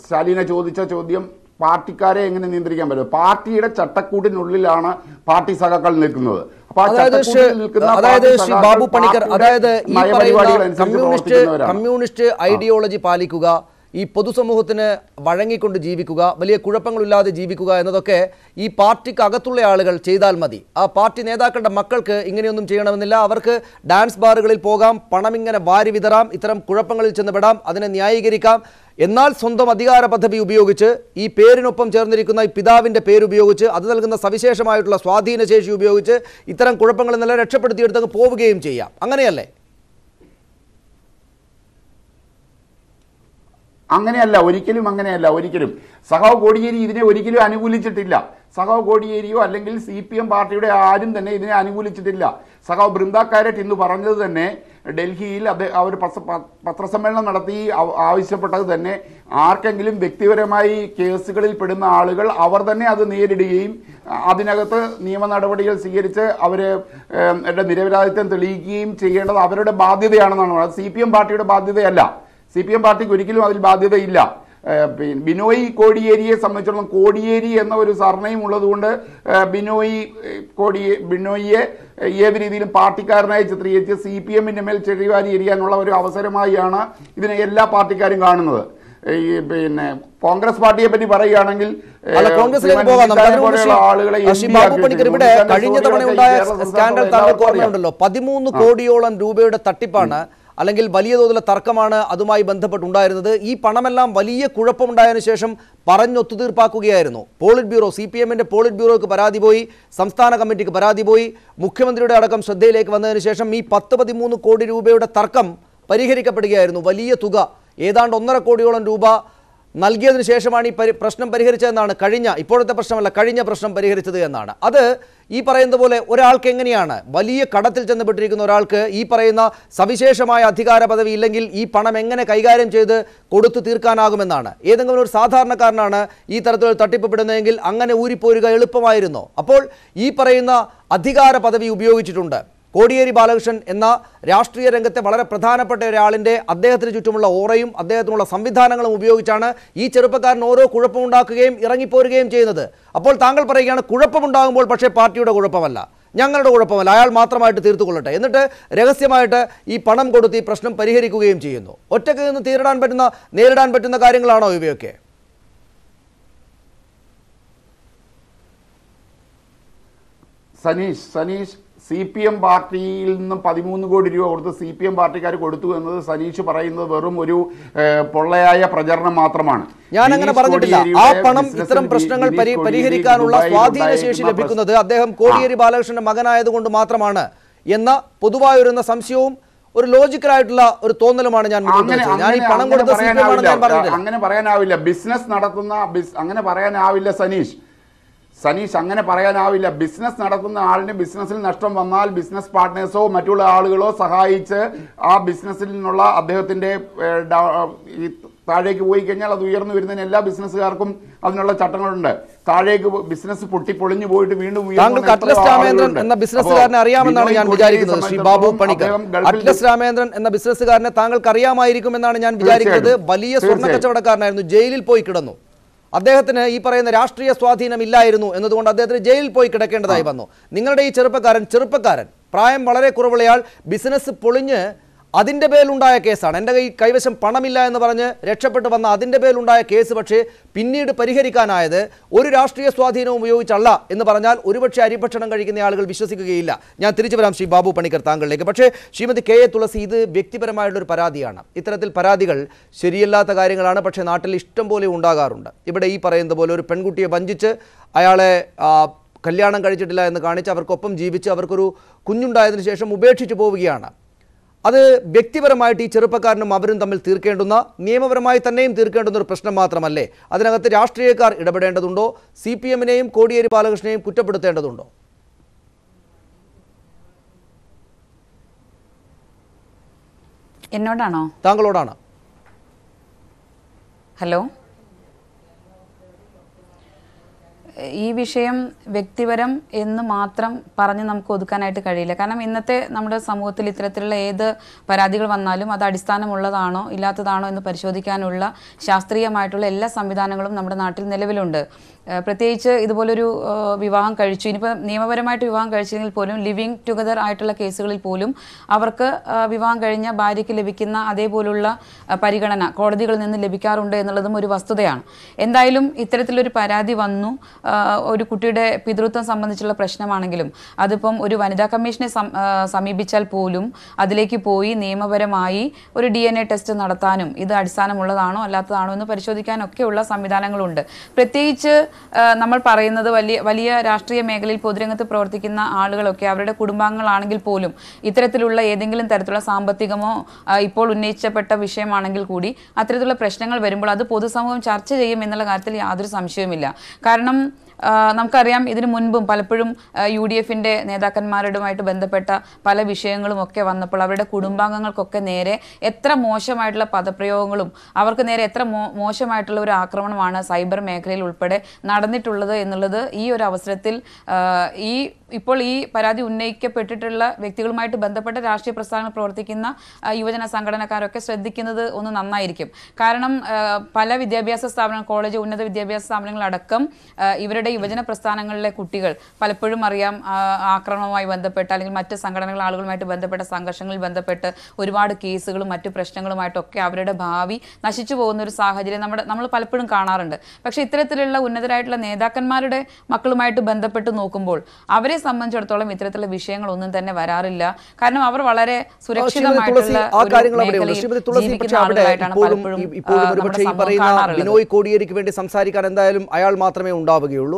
ശാലീന ചോദിച്ച ചോദ്യം പാർട്ടിക്കാരെ എങ്ങനെ നിയന്ത്രിക്കാൻ പറ്റും? പാർട്ടിയുടെ ചട്ടക്കൂടിനുള്ളിലാണ് പാർട്ടി സഖാക്കൾ നിൽക്കുന്നത്. അതായത് ശ്രീ ബാബു പണിക്കർ, അതായത് ഈ കമ്മ്യൂണിസ്റ്റ് കമ്മ്യൂണിസ്റ്റ് ഐഡിയോളജി പാലിക്കുക, ഈ പൊതുസമൂഹത്തിന് വഴങ്ങിക്കൊണ്ട് ജീവിക്കുക, വലിയ കുഴപ്പങ്ങളില്ലാതെ ജീവിക്കുക എന്നതൊക്കെ ഈ പാർട്ടിക്ക് അകത്തുള്ള ആളുകൾ ചെയ്താൽ മതി. ആ പാർട്ടി നേതാക്കളുടെ മക്കൾക്ക് ഇങ്ങനെയൊന്നും ചെയ്യണമെന്നില്ല. അവർക്ക് ഡാൻസ് ബാറുകളിൽ പോകാം, പണം ഇങ്ങനെ വാരി വിതറാം, ഇത്തരം കുഴപ്പങ്ങളിൽ ചെന്നുപെടാം, അതിനെ ന്യായീകരിക്കാം. എന്നാൽ സ്വന്തം അധികാര പദ്ധതി ഉപയോഗിച്ച്, ഈ പേരിനൊപ്പം ചേർന്നിരിക്കുന്ന ഈ പിതാവിൻ്റെ പേരുപയോഗിച്ച്, അത് നൽകുന്ന സവിശേഷമായിട്ടുള്ള സ്വാധീനശേഷി ഉപയോഗിച്ച് ഇത്തരം കുഴപ്പങ്ങളിൽ നിന്നെല്ലാം രക്ഷപ്പെടുത്തിയെടുത്തങ്ങ് പോവുകയും ചെയ്യാം. അങ്ങനെയല്ലേ? അങ്ങനെയല്ല, ഒരിക്കലും അങ്ങനെയല്ല, ഒരിക്കലും. സഖാവ് കോടിയേരി ഇതിനെ ഒരിക്കലും അനുകൂലിച്ചിട്ടില്ല. സഖാവ് കോടിയേരിയോ അല്ലെങ്കിൽ സി പി എം പാർട്ടിയുടെ ആരും തന്നെ ഇതിനെ അനുകൂലിച്ചിട്ടില്ല. സഖാവ് ബൃന്ദ കാരറ്റ് ഇന്ന് പറഞ്ഞത് തന്നെ, ഡൽഹിയിൽ അദ്ദേഹം അവർ പത്രസമ്മേളനം നടത്തി ആവശ്യപ്പെട്ടത് തന്നെ, ആർക്കെങ്കിലും വ്യക്തിപരമായി കേസുകളിൽ പെടുന്ന ആളുകൾ അവർ തന്നെ അത് നേരിടുകയും അതിനകത്ത് നിയമ നടപടികൾ സ്വീകരിച്ച് അവരുടെ നിരപരാധിത്വം തെളിയിക്കുകയും ചെയ്യേണ്ടത് അവരുടെ ബാധ്യതയാണെന്നാണ് പറയുന്നത്. സി പി എം പാർട്ടിയുടെ ബാധ്യതയല്ല. സി പി എം പാർട്ടിക്ക് ഒരിക്കലും അതിൽ ബാധ്യതയില്ല. Binoy Kodiyeri, Samachon Kodiyeri, and our surname Uladunda, Binoy Kodiyeri, Binoye, everything party carnage, three C P M in the Melcheriva area, and all our Avasaramayana, even Ella party carrying another. Congress party, but Parayanangil, Congress, Babu Panikar, scandal, Padimun, Kodiol, and Dube, Tatipana. Alangil Balio the Tarkamana, Adumai Bantapatunda, E. Panamalam, Valia, Kurapum Dianisham, Parano Tudur Pakuerno, Politburo, C P M and Politburo Paradiboi, Samstana Committee Paradiboi, Mukhyamantri Arakam Sade Lake Vanisham, E. Patapadimun Kodi Rube, Tarkam, Pariheri Kapadiano, Valia Tuga, Edan Donara Kodiol and Duba, Nalgia Nishamani, Prasnam Perihericha and Karina, Ipota Prasam, Karina Prasam Perihericha, other E. Parendabole, Ural Kanganiana, Valia Kadatil and the Patrick Noralka, E. Parena, Savishamaya, Athikara Padavillangil, E. Panamangana, Kaigar and Cheda, Kodutu Tirkan Agamana, Edangur Sathar Nakarnana, E. Tartu Tatipanangil, Angana Uripuriga, Lupamirino, Apol, E. Parena, Athikara Padavi Ubiovichitunda. Kodiyeri Balakrishnan enna Rashtriya Rangate Valare Pradhanapetta Oyalinte, Addehathinte Chuttumula Orayum, Addehathinola Samvidhanangalum Upayogichana, Ee Cheruppakarn Oro Kuzhappam Undakukayum, Irangi Porukayum Cheyyunnathu. Appol Thangal Parayukayanu Kuzhappam Undakumbol Pakshe Partiyude Kuzhappamalla. Njangalude Kuzhappamalla, Ayal Mathramayitte Theerthukollatte. Ennittu Rahasyamayittu Ee Panam Koduthu Ee Prashnam Pariharikukayum Cheyyunnu. Ottakke ninnu Theeradan Pattunna, Neridan Pattunna Karyangalano Ivayokke. Sanish, Sanish. C P M party in the Padimun go to or the C P M party go to another Sanish Parai in the Verumuru, Polaya Prajarna Matraman. Yananga Paradilla, Apanam, Itram Prasnangal Peri, Perihika, Swadi Association of Pikuna, Deham, Kodiyeri Balakrishnan, Magana, the Gundu Matramana, Yena, Puduva, in the Samsium, or Logic Radla, or Tonalamanan, Angana Parana will a business Naratuna, Angana Parana will a Sanish. Sunny Sangana Parana will a business Narakuna, business in Nastram, business partners, so Matula Algulo, Sahai, our business in Nola, Abdehotin, Tarek Wakenella, the year within Ella business Arkum, Anola Chatanunda, Tarek business Putti Polini, Void Window, Atlas and the business Nariam Babu Panikar, Atlas Ramandran and the business Garna, Tangal Karyama, I recommend and Bijarik, Balia Sornakakarna, and the jail Poikadano. അദ്ദേഹത്തിന് ഈ പറയുന്ന രാഷ്ട്രീയ സ്വാധീനമില്ലായിരുന്നു എന്നതുകൊണ്ട് അദ്ദേഹത്തെ ജയിലിൽ പോയി കിടക്കേണ്ടതായി വന്നു. നിങ്ങളുടെ ഈ ചെറുപ്പക്കാരൻ ചെറുപ്പക്കാരൻ പ്രായം വളരെ കുറവുള്ളയാൾ ബിസിനസ് പൊളിഞ്ഞ് അതിന്റെ പേരിലുണ്ടായ കേസാണ്. എൻ്റെ കൈവശം പണമില്ല എന്ന് പറഞ്ഞു രക്ഷപ്പെട്ടു വന്ന അതിന്റെ പേരിലുണ്ടായ കേസ് പക്ഷേ പിന്നീട് പരിഹരിക്കാനായത് ഒരു രാഷ്ട്രീയ സ്വാധീനവും ഉപയോഗിച്ചല്ല എന്ന് പറഞ്ഞാൽ ഒരുപക്ഷേ അരിഭക്ഷണം കഴിക്കുന്ന ആളുകൾ വിശ്വസിക്കുകയില്ല. ഞാൻ തിരിച്ചു വരാം ശ്രീ ബാബു പണിക്കർ താങ്കളിലേക്ക്. പക്ഷേ ശ്രീമതി കെ എ തുളസി ഇത് വ്യക്തിപരമായുള്ള ഒരു പരാതിയാണ്. ഇത്തരത്തിൽ പരാതികൾ ശരിയല്ലാത്ത കാര്യങ്ങളാണ് പക്ഷേ നാട്ടിൽ ഇഷ്ടം പോലെ ഉണ്ടാകാറുണ്ട്. ഇവിടെ ഈ പറയുന്ന പോലെ ഒരു പെൺകുട്ടിയെ വഞ്ചിച്ച് അയാളെ കല്യാണം കഴിച്ചിട്ടില്ല എന്ന് കാണിച്ച് അവർക്കൊപ്പം ജീവിച്ച് അവർക്കൊരു കുഞ്ഞുണ്ടായതിനു ശേഷം ഉപേക്ഷിച്ചു പോവുകയാണ്. Other Bektivermai teacher Pakarna Mabrin Tamil Tirkanduna, name of Ramai name Tirkanduna Prasna Matramale, other than the Astriakar, Edabadadundo, C P M name, Kodiyeri Balakrishnan name, Kutapatadundo. In Nodana, Tangalodana. Hello. E. Visham, Victiverum, in the Matram, Paranam Kodukanaita Kadilakanam, in the Namda Samuthi Literatura, the Paradigal Vanalum, Adistana Muladano, Ilatadano, in the Pershodikanula, Shastria Matula, Samidanagal, Namdanatil, Nelevilunda. Pratecha, Idoluru, Vivan Karichin, Namaverma to Vivan Karichin Polum, living together Itala Casul Polum, Avarka, Vivan Karina, Bariki Levikina, Ade Bolula, Parigana, Cordigal in the Lebicarunda, and the Ladamuri Vastudan. Endailum, Iteratiluri Paradi Vanu. ഒരു കുട്ടിയുടെ പിതൃത്വം സംബന്ധിച്ചുള്ള പ്രശ്നമാണെങ്കിലും അതിപ്പം ഒരു വനിതാ കമ്മീഷനെ സമീപിച്ചാൽ പോലും അതിലേക്ക് പോയി നിയമപരമായി ഒരു ഡി എൻ എ ടെസ്റ്റ് നടത്താനും ഇത് അടിസ്ഥാനമുള്ളതാണോ അല്ലാത്തതാണോ എന്ന് പരിശോധിക്കാനൊക്കെയുള്ള സംവിധാനങ്ങളുണ്ട്. പ്രത്യേകിച്ച് നമ്മൾ പറയുന്നത് വലിയ വലിയ രാഷ്ട്രീയ മേഖലയിൽ പൊതുരംഗത്ത് പ്രവർത്തിക്കുന്ന ആളുകളൊക്കെ അവരുടെ കുടുംബാംഗങ്ങളാണെങ്കിൽ പോലും ഇത്തരത്തിലുള്ള ഏതെങ്കിലും തരത്തിലുള്ള സാമ്പത്തികമോ ഇപ്പോൾ ഉന്നയിച്ചപ്പെട്ട വിഷയമാണെങ്കിൽ കൂടി അത്തരത്തിലുള്ള പ്രശ്നങ്ങൾ വരുമ്പോൾ അത് പൊതുസമൂഹം ചർച്ച ചെയ്യും എന്നുള്ള കാര്യത്തിൽ യാതൊരു സംശയവുമില്ല. കാരണം നമുക്കറിയാം ഇതിനു മുൻപും പലപ്പോഴും യുഡിഎഫിന്റെ നേതാക്കന്മാരുമായിട്ട് ബന്ധപ്പെട്ട പല വിഷയങ്ങളും ഒക്കെ വന്നപ്പോൾ അവരുടെ കുടുംബാംഗങ്ങൾക്കൊക്കെ നേരെ എത്ര മോശമായിട്ടുള്ള പദപ്രയോഗങ്ങളും അവർക്ക് നേരെ എത്ര മോശമായിട്ടുള്ള ഒരു ആക്രമണമാണ് സൈബർ മേഖലയിൽ ഉൾപ്പെടെ നടന്നിട്ടുള്ളത് എന്നുള്ളത് ഈ ഒരു അവസരത്തിൽ ഈ ഇപ്പോൾ ഈ പരാതി ഉന്നയിക്കപ്പെട്ടിട്ടുള്ള വ്യക്തികളുമായിട്ട് ബന്ധപ്പെട്ട രാഷ്ട്രീയ പ്രസ്ഥാനങ്ങൾ പ്രവർത്തിക്കുന്ന യുവജന സംഘടനക്കാരൊക്കെ ശ്രദ്ധിക്കുന്നത് ഒന്ന് നന്നായിരിക്കും കാരണം പല വിദ്യാഭ്യാസ സ്ഥാപനങ്ങൾ കോളേജ് ഉന്നത വിദ്യാഭ്യാസ സ്ഥാപനങ്ങൾ അടക്കം ഇവരുടെ യുവജന പ്രസ്ഥാനങ്ങളിലെ കുട്ടികൾ പലപ്പോഴും അറിയാം ആക്രമണവുമായി ബന്ധപ്പെട്ട അല്ലെങ്കിൽ മറ്റ് സംഘടനകൾ ആളുകളുമായിട്ട് ബന്ധപ്പെട്ട സംഘർഷങ്ങളിൽ ബന്ധപ്പെട്ട് ഒരുപാട് കേസുകളും മറ്റ് പ്രശ്നങ്ങളുമായിട്ടൊക്കെ അവരുടെ ഭാവി നശിച്ചു പോകുന്ന ഒരു സാഹചര്യം നമ്മുടെ നമ്മൾ പലപ്പോഴും കാണാറുണ്ട് പക്ഷേ ഇത്തരത്തിലുള്ള ഉന്നതരായിട്ടുള്ള നേതാക്കന്മാരുടെ മക്കളുമായിട്ട് ബന്ധപ്പെട്ട് നോക്കുമ്പോൾ അവരെ സംബന്ധിച്ചിടത്തോളം ഇത്തരത്തിലുള്ള വിഷയങ്ങളൊന്നും തന്നെ വരാറില്ല കാരണം അവർ വളരെ സുരക്ഷിതമായിട്ടുള്ള ബിനോയ് കോടിയേരിക്ക് വേണ്ടി സംസാരിക്കാൻ എന്തായാലും അയാൾ മാത്രമേ ഉണ്ടാവുകയുള്ളൂ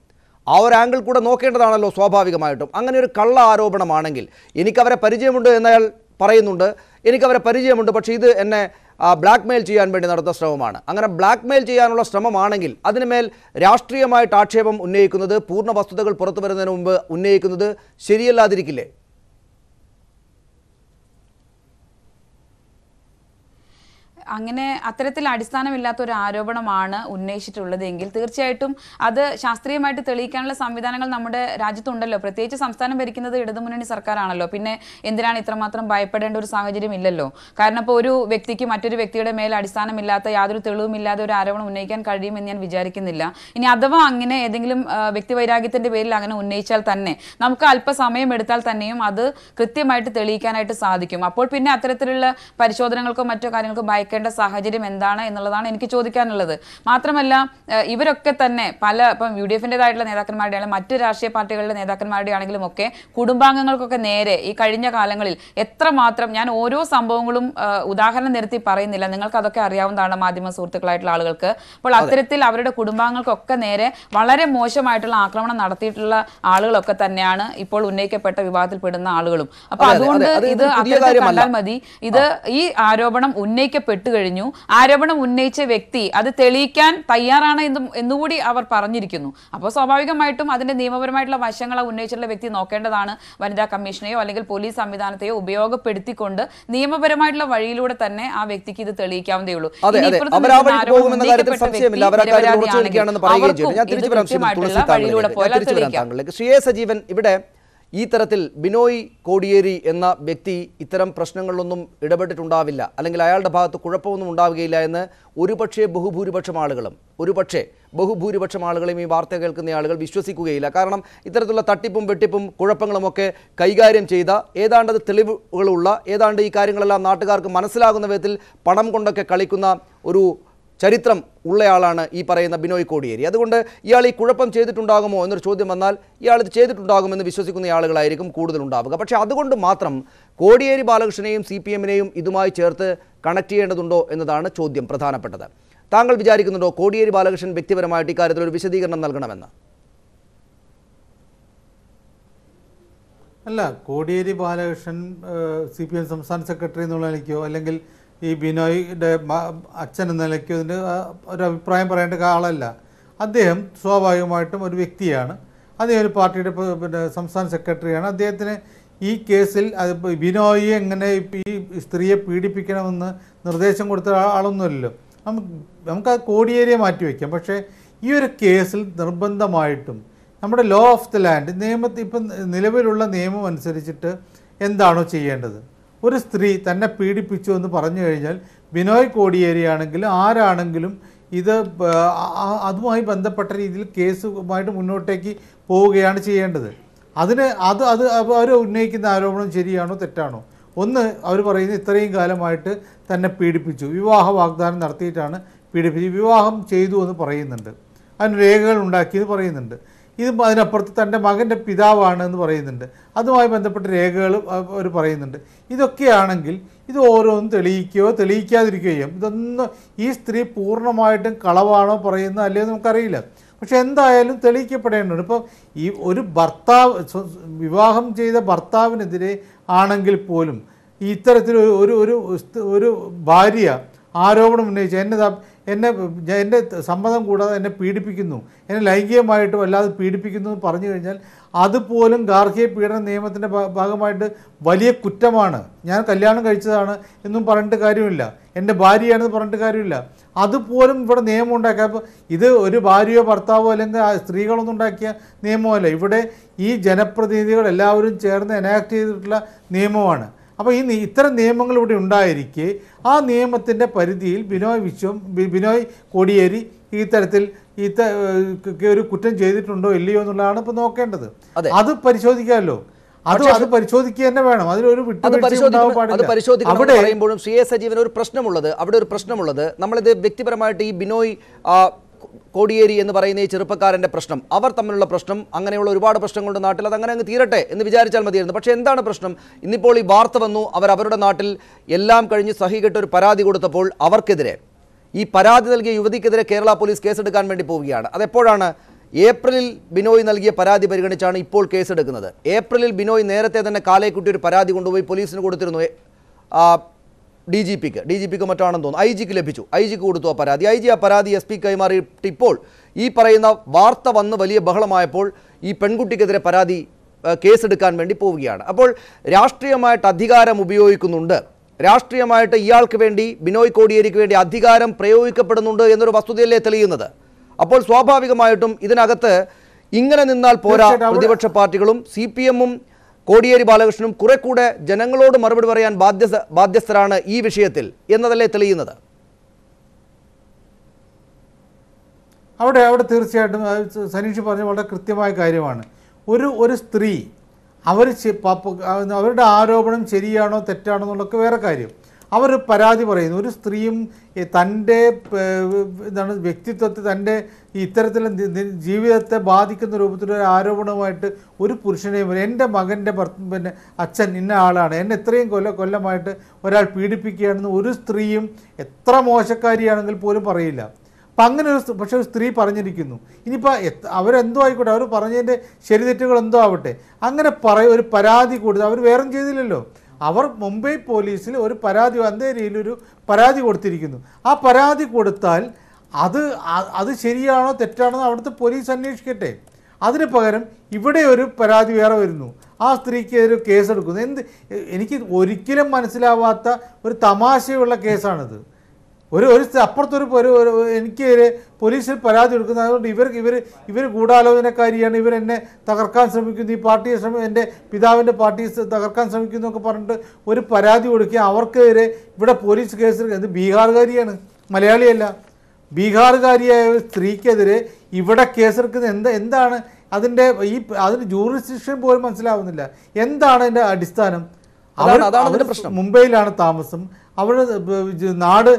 ആ ഒരു ആംഗിൾ കൂടെ നോക്കേണ്ടതാണല്ലോ സ്വാഭാവികമായിട്ടും അങ്ങനെ ഒരു കള്ള ആരോപണമാണെങ്കിൽ എനിക്കവരെ പരിചയമുണ്ട് എന്നയാൾ പറയുന്നുണ്ട് എനിക്കവരെ പരിചയമുണ്ട് പക്ഷേ ഇത് എന്നെ ബ്ലാക്ക് മെയിൽ ചെയ്യാൻ വേണ്ടി നടത്തുന്ന ശ്രമമാണ് അങ്ങനെ ബ്ലാക്ക് മെയിൽ ചെയ്യാനുള്ള ശ്രമമാണെങ്കിൽ അതിനുമേൽ രാഷ്ട്രീയമായിട്ട് ആക്ഷേപം ഉന്നയിക്കുന്നത് പൂർണ്ണ വസ്തുതകൾ പുറത്തു വരുന്നതിന് മുമ്പ് ഉന്നയിക്കുന്നത് ശരിയല്ലാതിരിക്കില്ലേ അങ്ങനെ അത്തരത്തിൽ അടിസ്ഥാനമില്ലാത്ത ഒരു ആരോപണമാണ് ഉന്നയിച്ചിട്ടുള്ളതെങ്കിൽ തീർച്ചയായിട്ടും അത് ശാസ്ത്രീയമായിട്ട് തെളിയിക്കാനുള്ള സംവിധാനങ്ങൾ നമ്മുടെ രാജ്യത്തുണ്ടല്ലോ പ്രത്യേകിച്ച് സംസ്ഥാനം ഭരിക്കുന്നത് ഇടതുമുന്നണി സർക്കാരാണല്ലോ പിന്നെ എന്തിനാണ് ഇത്രമാത്രം ഭയപ്പെടേണ്ട ഒരു സാഹചര്യം ഇല്ലല്ലോ കാരണം ഇപ്പോൾ ഒരു വ്യക്തിക്ക് മറ്റൊരു വ്യക്തിയുടെ മേൽ അടിസ്ഥാനമില്ലാത്ത യാതൊരു തെളിവുമില്ലാതെ ഒരു ആരോപണം ഉന്നയിക്കാൻ കഴിയുമെന്ന് ഞാൻ വിചാരിക്കുന്നില്ല ഇനി അഥവാ അങ്ങനെ ഏതെങ്കിലും വ്യക്തിവൈരാഗ്യത്തിൻ്റെ പേരിൽ അങ്ങനെ ഉന്നയിച്ചാൽ തന്നെ നമുക്ക് അല്പസമയം എടുത്താൽ തന്നെയും അത് കൃത്യമായിട്ട് തെളിയിക്കാനായിട്ട് സാധിക്കും അപ്പോൾ പിന്നെ അത്തരത്തിലുള്ള പരിശോധനകൾക്കോ മറ്റോ കാര്യങ്ങൾക്കോ ഭയക്കേണ്ട സാഹചര്യം എന്താണ് എന്നുള്ളതാണ് എനിക്ക് ചോദിക്കാനുള്ളത് മാത്രമല്ല ഇവരൊക്കെ തന്നെ പല ഇപ്പം യു ഡി എഫിൻ്റെതായിട്ടുള്ള നേതാക്കന്മാരുടെ ആണെങ്കിലും മറ്റ് രാഷ്ട്രീയ പാർട്ടികളുടെ നേതാക്കന്മാരുടെ ആണെങ്കിലും ഒക്കെ കുടുംബാംഗങ്ങൾക്കൊക്കെ നേരെ ഈ കഴിഞ്ഞ കാലങ്ങളിൽ എത്രമാത്രം ഞാൻ ഓരോ സംഭവങ്ങളും ഉദാഹരണം നിരത്തി പറയുന്നില്ല നിങ്ങൾക്ക് അതൊക്കെ അറിയാവുന്നതാണ് മാധ്യമ സുഹൃത്തുക്കളായിട്ടുള്ള ആളുകൾക്ക് അപ്പോൾ അത്തരത്തിൽ അവരുടെ കുടുംബാംഗങ്ങൾക്കൊക്കെ നേരെ വളരെ മോശമായിട്ടുള്ള ആക്രമണം നടത്തിയിട്ടുള്ള ആളുകളൊക്കെ തന്നെയാണ് ഇപ്പോൾ ഉന്നയിക്കപ്പെട്ട വിവാദത്തിൽപ്പെടുന്ന ആളുകളും അപ്പോൾ അതുകൊണ്ട് ഇത് അത്തരത്തിൽ കണ്ടാൽ മതി ഇത് ഈ ആരോപണം ഉന്നയിക്കപ്പെട്ടു കഴിഞ്ഞു ആരോപണം ഉന്നയിച്ച വ്യക്തി അത് തെളിയിക്കാൻ തയ്യാറാണ് എന്നും എന്നുകൂടി അവർ പറഞ്ഞിരിക്കുന്നു അപ്പോൾ സ്വാഭാവികമായിട്ടും അതിന്റെ നിയമപരമായിട്ടുള്ള വശങ്ങൾ ഉന്നയിച്ചിട്ടുള്ള വ്യക്തി നോക്കേണ്ടതാണ് വനിതാ കമ്മീഷനെയോ അല്ലെങ്കിൽ പോലീസ് സംവിധാനത്തെയോ ഉപയോഗപ്പെടുത്തിക്കൊണ്ട് നിയമപരമായിട്ടുള്ള വഴിയിലൂടെ തന്നെ ആ വ്യക്തിക്ക് ഇത് തെളിയിക്കാവുന്നതേ ഉള്ളൂ സജീവൻ ഇവിടെ ഈ തരത്തിൽ ബിനോയ് കോടിയേരി എന്ന വ്യക്തി ഇത്തരം പ്രശ്നങ്ങളിലൊന്നും ഇടപെട്ടിട്ടുണ്ടാവില്ല അല്ലെങ്കിൽ അയാളുടെ ഭാഗത്ത് കുഴപ്പമൊന്നും ഉണ്ടാവുകയില്ല എന്ന് ഒരുപക്ഷേ ബഹുഭൂരിപക്ഷം ആളുകളും ഒരുപക്ഷേ ബഹുഭൂരിപക്ഷം ആളുകളെയും ഈ വാർത്ത കേൾക്കുന്ന ആളുകൾ വിശ്വസിക്കുകയില്ല കാരണം ഇത്തരത്തിലുള്ള തട്ടിപ്പും വെട്ടിപ്പും കുഴപ്പങ്ങളുമൊക്കെ കൈകാര്യം ചെയ്ത ഏതാണ്ടത് തെളിവുകളുള്ള ഏതാണ്ട് ഈ കാര്യങ്ങളെല്ലാം നാട്ടുകാർക്ക് മനസ്സിലാകുന്ന വിധത്തിൽ പണം കൊണ്ടൊക്കെ കളിക്കുന്ന ഒരു ചരിത്രം ഉള്ളയാളാണ് ഈ പറയുന്ന ബിനോയ് കോടിയേരി അതുകൊണ്ട് ഇയാൾ ഈ കുഴപ്പം ചെയ്തിട്ടുണ്ടാകുമോ എന്നൊരു ചോദ്യം വന്നാൽ ഇയാൾ ഇത് ചെയ്തിട്ടുണ്ടാകുമെന്ന് വിശ്വസിക്കുന്ന ആളുകളായിരിക്കും കൂടുതലുണ്ടാവുക പക്ഷേ അതുകൊണ്ട് മാത്രം കോടിയേരി ബാലകൃഷ്ണനെയും സി പി എമ്മിനെയും ഇതുമായി ചേർത്ത് കണക്ട് ചെയ്യേണ്ടതുണ്ടോ എന്നതാണ് ചോദ്യം പ്രധാനപ്പെട്ടത് താങ്കൾ വിചാരിക്കുന്നുണ്ടോ കോടിയേരി ബാലകൃഷ്ണൻ വ്യക്തിപരമായിട്ട് ഇക്കാര്യത്തിൽ ഒരു വിശദീകരണം നൽകണമെന്ന് അല്ല Kodiyeri Balakrishnan C P M സംസ്ഥാന സെക്രട്ടറി എന്നുള്ള നിലയ്ക്കോ അല്ലെങ്കിൽ ഈ ബിനോയുടെ അച്ഛൻ എന്ന നിലയ്ക്ക് ഇതിൻ്റെ ഒരു അഭിപ്രായം പറയേണ്ട ആളല്ല അദ്ദേഹം സ്വാഭാവികമായിട്ടും ഒരു വ്യക്തിയാണ് അദ്ദേഹം ഒരു പാർട്ടിയുടെ പിന്നെ സംസ്ഥാന സെക്രട്ടറിയാണ് അദ്ദേഹത്തിന് ഈ കേസിൽ അത് ബിനോയെ എങ്ങനെ ഈ സ്ത്രീയെ പീഡിപ്പിക്കണമെന്ന് നിർദ്ദേശം കൊടുത്ത ആളൊന്നുമല്ലല്ലോ നമുക്ക് നമുക്ക് ആ കോടിയേരിയെ മാറ്റിവെക്കാം പക്ഷേ ഈ ഒരു കേസിൽ നിർബന്ധമായിട്ടും നമ്മുടെ ലോ ഓഫ് ദി ലാൻഡ് നിയമത്തിൽ ഇപ്പം നിലവിലുള്ള നിയമം അനുസരിച്ചിട്ട് എന്താണോ ചെയ്യേണ്ടത് ഒരു സ്ത്രീ തന്നെ പീഡിപ്പിച്ചു എന്ന് പറഞ്ഞു കഴിഞ്ഞാൽ ബിനോയ് കോടിയേരിയാണെങ്കിലും ആരാണെങ്കിലും ഇത് അതുമായി ബന്ധപ്പെട്ട രീതിയിൽ കേസുമായിട്ട് മുന്നോട്ടേക്ക് പോവുകയാണ് ചെയ്യേണ്ടത് അതിന് അത് അത് അവർ ഉന്നയിക്കുന്ന ആരോപണം ശരിയാണോ തെറ്റാണോ ഒന്ന് അവർ പറയുന്നത് ഇത്രയും കാലമായിട്ട് തന്നെ പീഡിപ്പിച്ചു വിവാഹ വാഗ്ദാനം നടത്തിയിട്ടാണ് പീഡിപ്പിച്ചു വിവാഹം ചെയ്തു എന്ന് പറയുന്നുണ്ട് അതിന് രേഖകൾ ഉണ്ടാക്കിയെന്ന് പറയുന്നുണ്ട് This is തന്റെ മകന്റെ പിതാവാണെന്ന് പറയുന്നുണ്ട് അതുമായി ബന്ധപ്പെട്ട രേഖകൾ ഒരു പറയുന്നുണ്ട് ഇതൊക്കെയാണെങ്കിൽ ഇത് ഓരോന്നും തെളിയിക്കയോ തെളിയിക്കാതിരിക്കുകയോ ഇതൊന്നും ഈ സ്ത്രീ പൂർണ്ണമായിട്ടും കളവാണോ പറയുന്നത് അല്ലേ നമുക്കറിയില്ല പക്ഷേ എന്തായാലും തെളിയിക്കപ്പെടേണ്ടതാണ് ഇപ്പോൾ ഈ ഒരു ഭർത്താവ് വിവാഹം ചെയ്ത ഭർത്താവിനെതിരെ ആണെങ്കിൽ പോലും ഇത്തരത്തിൽ ഒരു ഒരു ഒരു ഭാര്യ ആരോപണം ഉന്നയിച്ച എന്നെ എന്നെ എന്നെ സമ്മതം കൂടാതെ എന്നെ പീഡിപ്പിക്കുന്നു എന്നെ ലൈംഗികമായിട്ട് വല്ലാതെ പീഡിപ്പിക്കുന്നു എന്ന് പറഞ്ഞു കഴിഞ്ഞാൽ അതുപോലും ഗാർഹിക പീഡന നിയമത്തിൻ്റെ ഭാഗമായിട്ട് വലിയ കുറ്റമാണ് ഞാൻ കല്യാണം കഴിച്ചതാണ് എന്നും പറഞ്ഞിട്ട് കാര്യമില്ല എൻ്റെ ഭാര്യയാണെന്ന് പറഞ്ഞിട്ട് കാര്യമില്ല അതുപോലും ഇവിടെ നിയമം ഉണ്ടാക്കുക അപ്പോൾ ഇത് ഒരു ഭാര്യയോ ഭർത്താവോ അല്ലെങ്കിൽ സ്ത്രീകളൊന്നും ഉണ്ടാക്കിയ നിയമമല്ല ഇവിടെ ഈ ജനപ്രതിനിധികൾ എല്ലാവരും ചേർന്ന് എനാക്ട് ചെയ്തിട്ടുള്ള നിയമമാണ് അപ്പോൾ ഈ ഇത്തരം നിയമങ്ങൾ ഇവിടെ ഉണ്ടായിരിക്കെ ആ നിയമത്തിന്റെ പരിധിയിൽ ബിനോയ് വിശ്വം ബിനോയ് കോടിയേരി ഈ തരത്തിൽ ഈ ഒരു കുറ്റം ചെയ്തിട്ടുണ്ടോ ഇല്ലയോ എന്നുള്ളതാണ് ഇപ്പോൾ നോക്കേണ്ടത് അത് പരിശോധിക്കാമല്ലോ അത് അത് പരിശോധിക്കുക തന്നെ വേണം അതിലൊരു വിട്ടുവീഴ്ച സി എ സജീവന് ഒരു പ്രശ്നമുള്ളത് അവിടെ ഒരു പ്രശ്നമുള്ളത് നമ്മളിത് വ്യക്തിപരമായിട്ട് ഈ ബിനോയ് കോടിയേരി എന്ന് പറയുന്ന ഈ ചെറുപ്പക്കാരൻ്റെ പ്രശ്നം അവർ തമ്മിലുള്ള പ്രശ്നം അങ്ങനെയുള്ള ഒരുപാട് പ്രശ്നങ്ങളുണ്ട് നാട്ടിൽ അത് അങ്ങനെ അങ്ങ് തീരട്ടെ എന്ന് വിചാരിച്ചാൽ മതിയായിരുന്നു പക്ഷേ എന്താണ് പ്രശ്നം ഇന്നിപ്പോൾ ഈ വാർത്ത വന്നു അവർ അവരുടെ നാട്ടിൽ എല്ലാം കഴിഞ്ഞ് സഹികെട്ട് ഒരു പരാതി കൊടുത്തപ്പോൾ അവർക്കെതിരെ ഈ പരാതി നൽകിയ യുവതിക്കെതിരെ കേരള പോലീസ് കേസെടുക്കാൻ വേണ്ടി പോവുകയാണ് അതെപ്പോഴാണ് ഏപ്രിലിൽ ബിനോയ് നൽകിയ പരാതി പരിഗണിച്ചാണ് ഇപ്പോൾ കേസെടുക്കുന്നത് ഏപ്രിലിൽ ബിനോയ് നേരത്തെ തന്നെ കാലേക്കുട്ടി ഒരു പരാതി കൊണ്ടുപോയി പോലീസിന് കൊടുത്തിരുന്നു ഡി ജി പിക്ക് ഡി ജി പിക്ക് മറ്റാണെന്ന് തോന്നുന്നു ഐ ജിക്ക് ലഭിച്ചു ഐ ജിക്ക് കൊടുത്തു ആ പരാതി ഐ ജി ആ പരാതി എസ് പി കൈമാറിയിട്ട് ഇപ്പോൾ ഈ പറയുന്ന വാർത്ത വന്ന് വലിയ ബഹളമായപ്പോൾ ഈ പെൺകുട്ടിക്കെതിരെ പരാതി കേസെടുക്കാൻ വേണ്ടി പോവുകയാണ് അപ്പോൾ രാഷ്ട്രീയമായിട്ട് അധികാരം ഉപയോഗിക്കുന്നുണ്ട് രാഷ്ട്രീയമായിട്ട് ഇയാൾക്ക് വേണ്ടി ബിനോയ് കോടിയേരിക്ക് വേണ്ടി അധികാരം പ്രയോഗിക്കപ്പെടുന്നുണ്ട് എന്നൊരു വസ്തുതയല്ലേ തെളിയുന്നത് അപ്പോൾ സ്വാഭാവികമായിട്ടും ഇതിനകത്ത് ഇങ്ങനെ നിന്നാൽ പോരാ പ്രതിപക്ഷ പാർട്ടികളും സി പി എമ്മും കോടിയേരി ബാലകൃഷ്ണനും കുറെ കൂടെ ജനങ്ങളോട് മറുപടി പറയാൻ ബാധ്യസ്ഥ ബാധ്യസ്ഥരാണ് ഈ വിഷയത്തിൽ എന്നതല്ലേ തെളിയുന്നത് അവിടെ അവിടെ തീർച്ചയായിട്ടും സനീഷ് പറഞ്ഞ വളരെ കൃത്യമായ കാര്യമാണ് ഒരു ഒരു സ്ത്രീ അവർ അവരുടെ ആരോപണം ശരിയാണോ തെറ്റാണോ എന്നുള്ളതൊക്കെ വേറെ കാര്യം അവർ പരാതി പറയുന്നു ഒരു സ്ത്രീയും തൻ്റെ എന്താണ് വ്യക്തിത്വത്തെ തൻ്റെ ഇത്തരത്തിലുള്ള ജീവിതത്തെ ബാധിക്കുന്ന രൂപത്തിലൊരു ആരോപണവുമായിട്ട് ഒരു പുരുഷനെയും വരും എൻ്റെ മകൻ്റെ പിന്നെ അച്ഛൻ ഇന്ന ആളാണ് എന്നെ ഇത്രയും കൊല്ല കൊല്ലമായിട്ട് ഒരാൾ പീഡിപ്പിക്കുകയാണെന്ന് ഒരു സ്ത്രീയും എത്ര മോശക്കാരിയാണെങ്കിൽ പോലും പറയില്ല അപ്പം അങ്ങനെ ഒരു പക്ഷേ ഒരു സ്ത്രീ പറഞ്ഞിരിക്കുന്നു ഇനിയിപ്പോൾ അവരെന്തോ ആയിക്കോട്ടെ അവർ പറഞ്ഞതിൻ്റെ ശരി തെറ്റുകൾ എന്തോ ആവട്ടെ അങ്ങനെ പറയും ഒരു പരാതി കൊടുത്ത് അവർ വേറെ ചെയ്തില്ലല്ലോ അവർ മുംബൈ പോലീസിൽ ഒരു പരാതി അതേ രീതിയിലൊരു പരാതി കൊടുത്തിരിക്കുന്നു ആ പരാതി കൊടുത്താൽ അത് അത് ശരിയാണോ തെറ്റാണോ അവിടുത്തെ പോലീസ് അന്വേഷിക്കട്ടെ അതിന് പകരം ഇവിടെ ഒരു പരാതി വേറെ വരുന്നു ആ സ്ത്രീക്ക് ഒരു കേസെടുക്കുന്നു എന്ത് എനിക്ക് ഒരിക്കലും മനസ്സിലാവാത്ത ഒരു തമാശയുള്ള കേസാണിത് ഒരു ഒരു അപ്പുറത്തൊരു ഒരു എനിക്ക് പോലീസിൽ പരാതി കൊടുക്കുന്നത് അതുകൊണ്ട് ഇവർ ഇവർ ഇവർ ഗൂഢാലോചനക്കാരിയാണ് ഇവരെന്നെ തകർക്കാൻ ശ്രമിക്കുന്നു ഈ പാർട്ടിയെ ശ്രമം എൻ്റെ പിതാവിൻ്റെ പാർട്ടി തകർക്കാൻ ശ്രമിക്കുന്നു എന്നൊക്കെ പറഞ്ഞിട്ട് ഒരു പരാതി കൊടുക്കുക അവർക്കെതിരെ ഇവിടെ പോലീസ് കേസ് അത് ബീഹാറുകാരിയാണ് മലയാളിയല്ല ബീഹാറുകാരിയായ ഒരു സ്ത്രീക്കെതിരെ ഇവിടെ കേസെടുക്കുന്നത് എന്താ എന്താണ് അതിൻ്റെ ഈ അതിന് ജൂറിസ്ഡിക്ഷൻ പോലും മനസ്സിലാവുന്നില്ല എന്താണ് അതിൻ്റെ അടിസ്ഥാനം അവർ മുംബൈയിലാണ് താമസം അവരുടെ നാട്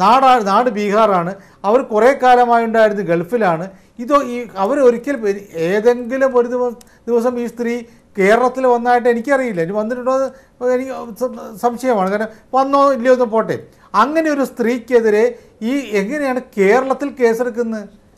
നാടാ നാട് ബീഹാറാണ് അവർ കുറേ കാലമായുണ്ടായിരുന്നു ഗൾഫിലാണ് ഇതോ ഈ അവർ ഒരിക്കലും ഏതെങ്കിലും ഒരു ദിവസം ഈ സ്ത്രീ കേരളത്തിൽ വന്നായിട്ട് എനിക്കറിയില്ല ഇനി വന്നിട്ടുണ്ടോ എന്ന് എനിക്ക് സംശയമാണ് കാരണം വന്നോ ഇല്ലയോ എന്ന് പോട്ടെ അങ്ങനെ ഒരു സ്ത്രീക്കെതിരെ ഈ എങ്ങനെയാണ് കേരളത്തിൽ കേസെടുക്കുന്നത്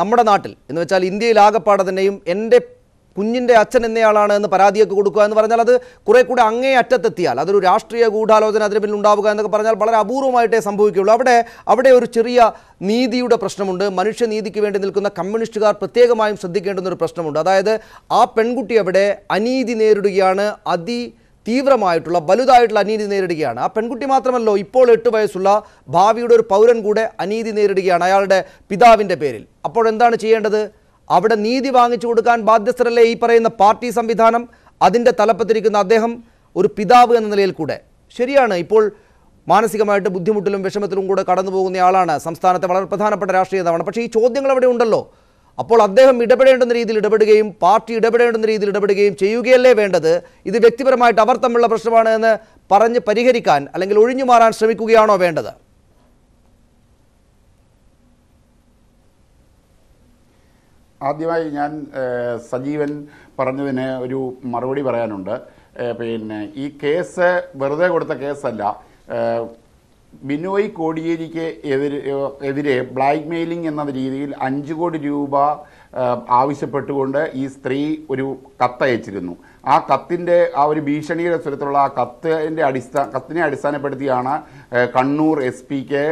നമ്മുടെ നാട്ടിൽ എന്ന് വെച്ചാൽ ഇന്ത്യയിൽ ആകെപ്പാടെ തന്നെയും എൻ്റെ കുഞ്ഞിൻ്റെ അച്ഛൻ എന്നയാളാണ് എന്ന് പരാതിയൊക്കെ കൊടുക്കുക എന്ന് പറഞ്ഞാൽ അത് കുറേ കൂടെ അങ്ങേ അറ്റത്തെത്തിയാൽ അതൊരു രാഷ്ട്രീയ ഗൂഢാലോചന അതിന് പിന്നിൽ ഉണ്ടാവുക എന്നൊക്കെ പറഞ്ഞാൽ വളരെ അപൂർവമായിട്ടേ സംഭവിക്കുകയുള്ളൂ അവിടെ അവിടെ ഒരു ചെറിയ നീതിയുടെ പ്രശ്നമുണ്ട് മനുഷ്യനീതിക്ക് വേണ്ടി നിൽക്കുന്ന കമ്മ്യൂണിസ്റ്റുകാർ പ്രത്യേകമായും ശ്രദ്ധിക്കേണ്ടുന്നൊരു പ്രശ്നമുണ്ട് അതായത് ആ പെൺകുട്ടി അവിടെ അനീതി നേരിടുകയാണ് അതി തീവ്രമായിട്ടുള്ള വലുതായിട്ടുള്ള അനീതി നേരിടുകയാണ് ആ പെൺകുട്ടി മാത്രമല്ലോ ഇപ്പോൾ എട്ട് വയസ്സുള്ള ഭാവിയുടെ ഒരു പൗരൻ കൂടെ അനീതി നേരിടുകയാണ് അയാളുടെ പിതാവിൻ്റെ പേരിൽ അപ്പോൾ എന്താണ് ചെയ്യേണ്ടത് അവിടെ നീതി വാങ്ങിച്ചു കൊടുക്കാൻ ബാധ്യസ്ഥരല്ലേ ഈ പറയുന്ന പാർട്ടി സംവിധാനം? അതിൻ്റെ തലപ്പത്തിരിക്കുന്ന അദ്ദേഹം ഒരു പിതാവ് എന്ന നിലയിൽ കൂടെ ശരിയാണ്, ഇപ്പോൾ മാനസികമായിട്ട് ബുദ്ധിമുട്ടിലും വിഷമത്തിലും കൂടെ കടന്നു പോകുന്നയാളാണ്, സംസ്ഥാനത്തെ വളരെ പ്രധാനപ്പെട്ട രാഷ്ട്രീയ നേതാവാണ്. പക്ഷേ ഈ ചോദ്യങ്ങൾ അവിടെ ഉണ്ടല്ലോ. അപ്പോൾ അദ്ദേഹം ഇടപെടേണ്ടുന്ന രീതിയിൽ ഇടപെടുകയും പാർട്ടി ഇടപെടേണ്ടുന്ന രീതിയിൽ ഇടപെടുകയും ചെയ്യുകയല്ലേ വേണ്ടത്? ഇത് വ്യക്തിപരമായിട്ട് അവർ തമ്മിലുള്ള പ്രശ്നമാണ് എന്ന് പറഞ്ഞ് പരിഹരിക്കാൻ അല്ലെങ്കിൽ ഒഴിഞ്ഞു മാറാൻ ശ്രമിക്കുകയാണോ വേണ്ടത്? ആദ്യമായി ഞാൻ സജീവൻ പറഞ്ഞതിന് ഒരു മറുപടി പറയാനുണ്ട്. പിന്നെ ഈ കേസ് വെറുതെ കൊടുത്ത കേസല്ല. ബിനോയ് കോടിയേരിക്ക് എതിരെ എതിരെ ബ്ലാക്ക് മെയിലിംഗ് എന്ന രീതിയിൽ അഞ്ച് കോടി രൂപ ആവശ്യപ്പെട്ടുകൊണ്ട് ഈ സ്ത്രീ ഒരു കത്തയച്ചിരുന്നു. ആ കത്തിൻ്റെ ആ ഒരു ഭീഷണിയുടെ സ്വരത്തിലുള്ള ആ കത്തിൻ്റെ അടിസ്ഥാന കത്തിനെ അടിസ്ഥാനപ്പെടുത്തിയാണ് കണ്ണൂർ എസ് പിക്ക്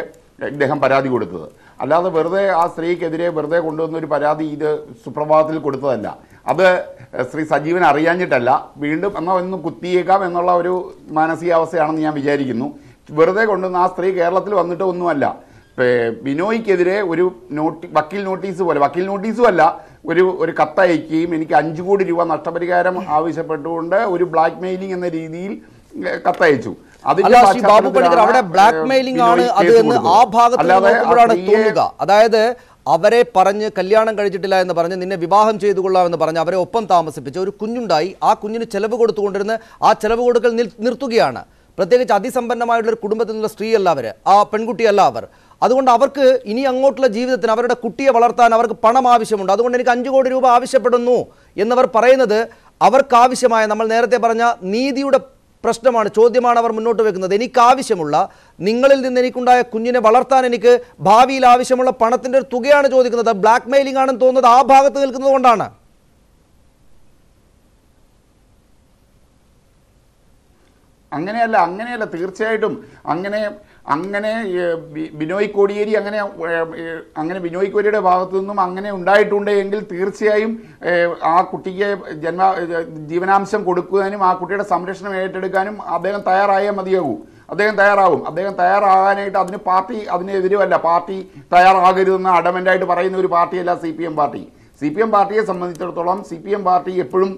ഇദ്ദേഹം പരാതി കൊടുത്തത്. അല്ലാതെ വെറുതെ ആ സ്ത്രീക്കെതിരെ വെറുതെ കൊണ്ടുവന്നൊരു പരാതി ഇത് സുപ്രഭാതത്തിൽ കൊടുത്തതല്ല. അത് ശ്രീ സജീവൻ അറിയാഞ്ഞിട്ടല്ല, വീണ്ടും എന്നാൽ ഒന്ന് കുത്തിയേക്കാം എന്നുള്ള ഒരു മാനസികാവസ്ഥയാണെന്ന് ഞാൻ വിചാരിക്കുന്നു. വെറുതെ കൊണ്ടുവന്ന ആ സ്ത്രീ കേരളത്തിൽ വന്നിട്ട് ഒന്നുമല്ല, ബിനോയ്ക്കെതിരെ ഒരു നോട്ടി വക്കീൽ നോട്ടീസ് പോലെ വക്കീൽ നോട്ടീസും അല്ല, ഒരു ഒരു കത്തയക്കുകയും എനിക്ക് അഞ്ച് കോടി രൂപ നഷ്ടപരിഹാരം ആവശ്യപ്പെട്ടുകൊണ്ട് ഒരു ബ്ലാക്ക് മെയിലിംഗ് എന്ന രീതിയിൽ കത്തയച്ചു. അതായത് അവരെ പറഞ്ഞ് കല്യാണം കഴിച്ചിട്ടില്ല എന്ന് പറഞ്ഞ് നിന്നെ വിവാഹം ചെയ്തു കൊള്ളാമെന്ന് പറഞ്ഞ് അവരെ ഒപ്പം താമസിപ്പിച്ച് ഒരു കുഞ്ഞുണ്ടായി, ആ കുഞ്ഞിന് ചെലവ് കൊടുത്തുകൊണ്ടിരുന്ന് ആ ചെലവ് കൊടുക്കൽ നിർത്തുകയാണ്. പ്രത്യേകിച്ച് അതിസമ്പന്നമായിട്ടുള്ളൊരു കുടുംബത്തിൽ നിന്നുള്ള സ്ത്രീയല്ല അവർ, ആ പെൺകുട്ടിയല്ല അവർ. അതുകൊണ്ട് അവർക്ക് ഇനി അങ്ങോട്ടുള്ള ജീവിതത്തിന് അവരുടെ കുട്ടിയെ വളർത്താൻ അവർക്ക് പണം ആവശ്യമുണ്ട്. അതുകൊണ്ട് എനിക്ക് അഞ്ച് കോടി രൂപ ആവശ്യപ്പെടുന്നു എന്നവർ പറയുന്നത് അവർക്കാവശ്യമായ നമ്മൾ നേരത്തെ പറഞ്ഞ നീതിയുടെ പ്രശ്നമാണ്, ചോദ്യമാണ് അവർ മുന്നോട്ട് വെക്കുന്നത്. എനിക്കാവശ്യമുള്ള നിങ്ങളിൽ നിന്ന് എനിക്കുണ്ടായ കുഞ്ഞിനെ വളർത്താൻ എനിക്ക് ഭാവിയിൽ ആവശ്യമുള്ള പണത്തിൻ്റെ ഒരു തുകയാണ് ചോദിക്കുന്നത്. ബ്ലാക്ക് മെയിലിംഗ് ആണെന്ന് തോന്നുന്നത് ആ ഭാഗത്ത് നിൽക്കുന്നത് കൊണ്ടാണ്. അങ്ങനെയല്ല അങ്ങനെയല്ല തീർച്ചയായിട്ടും അങ്ങനെ അങ്ങനെ ബിനോയ് കോടിയേരി അങ്ങനെ അങ്ങനെ ബിനോയ് കോടിയുടെ ഭാഗത്തു നിന്നും അങ്ങനെ ഉണ്ടായിട്ടുണ്ട് എങ്കിൽ തീർച്ചയായും ആ കുട്ടിക്ക് ജന്മ ജീവനാംശം കൊടുക്കുവാനും ആ കുട്ടിയുടെ സംരക്ഷണം ഏറ്റെടുക്കാനും അദ്ദേഹം തയ്യാറായേ മതിയാകൂ. അദ്ദേഹം തയ്യാറാവും. അദ്ദേഹം തയ്യാറാകാനായിട്ട് അതിന് പാർട്ടി അതിനെതിരുമല്ല, പാർട്ടി തയ്യാറാകരുതെന്ന് അഡമൻ്റായിട്ട് പറയുന്ന ഒരു പാർട്ടിയല്ല C P M party. C P M പാർട്ടിയെ സംബന്ധിച്ചിടത്തോളം സി പി എം പാർട്ടി എപ്പോഴും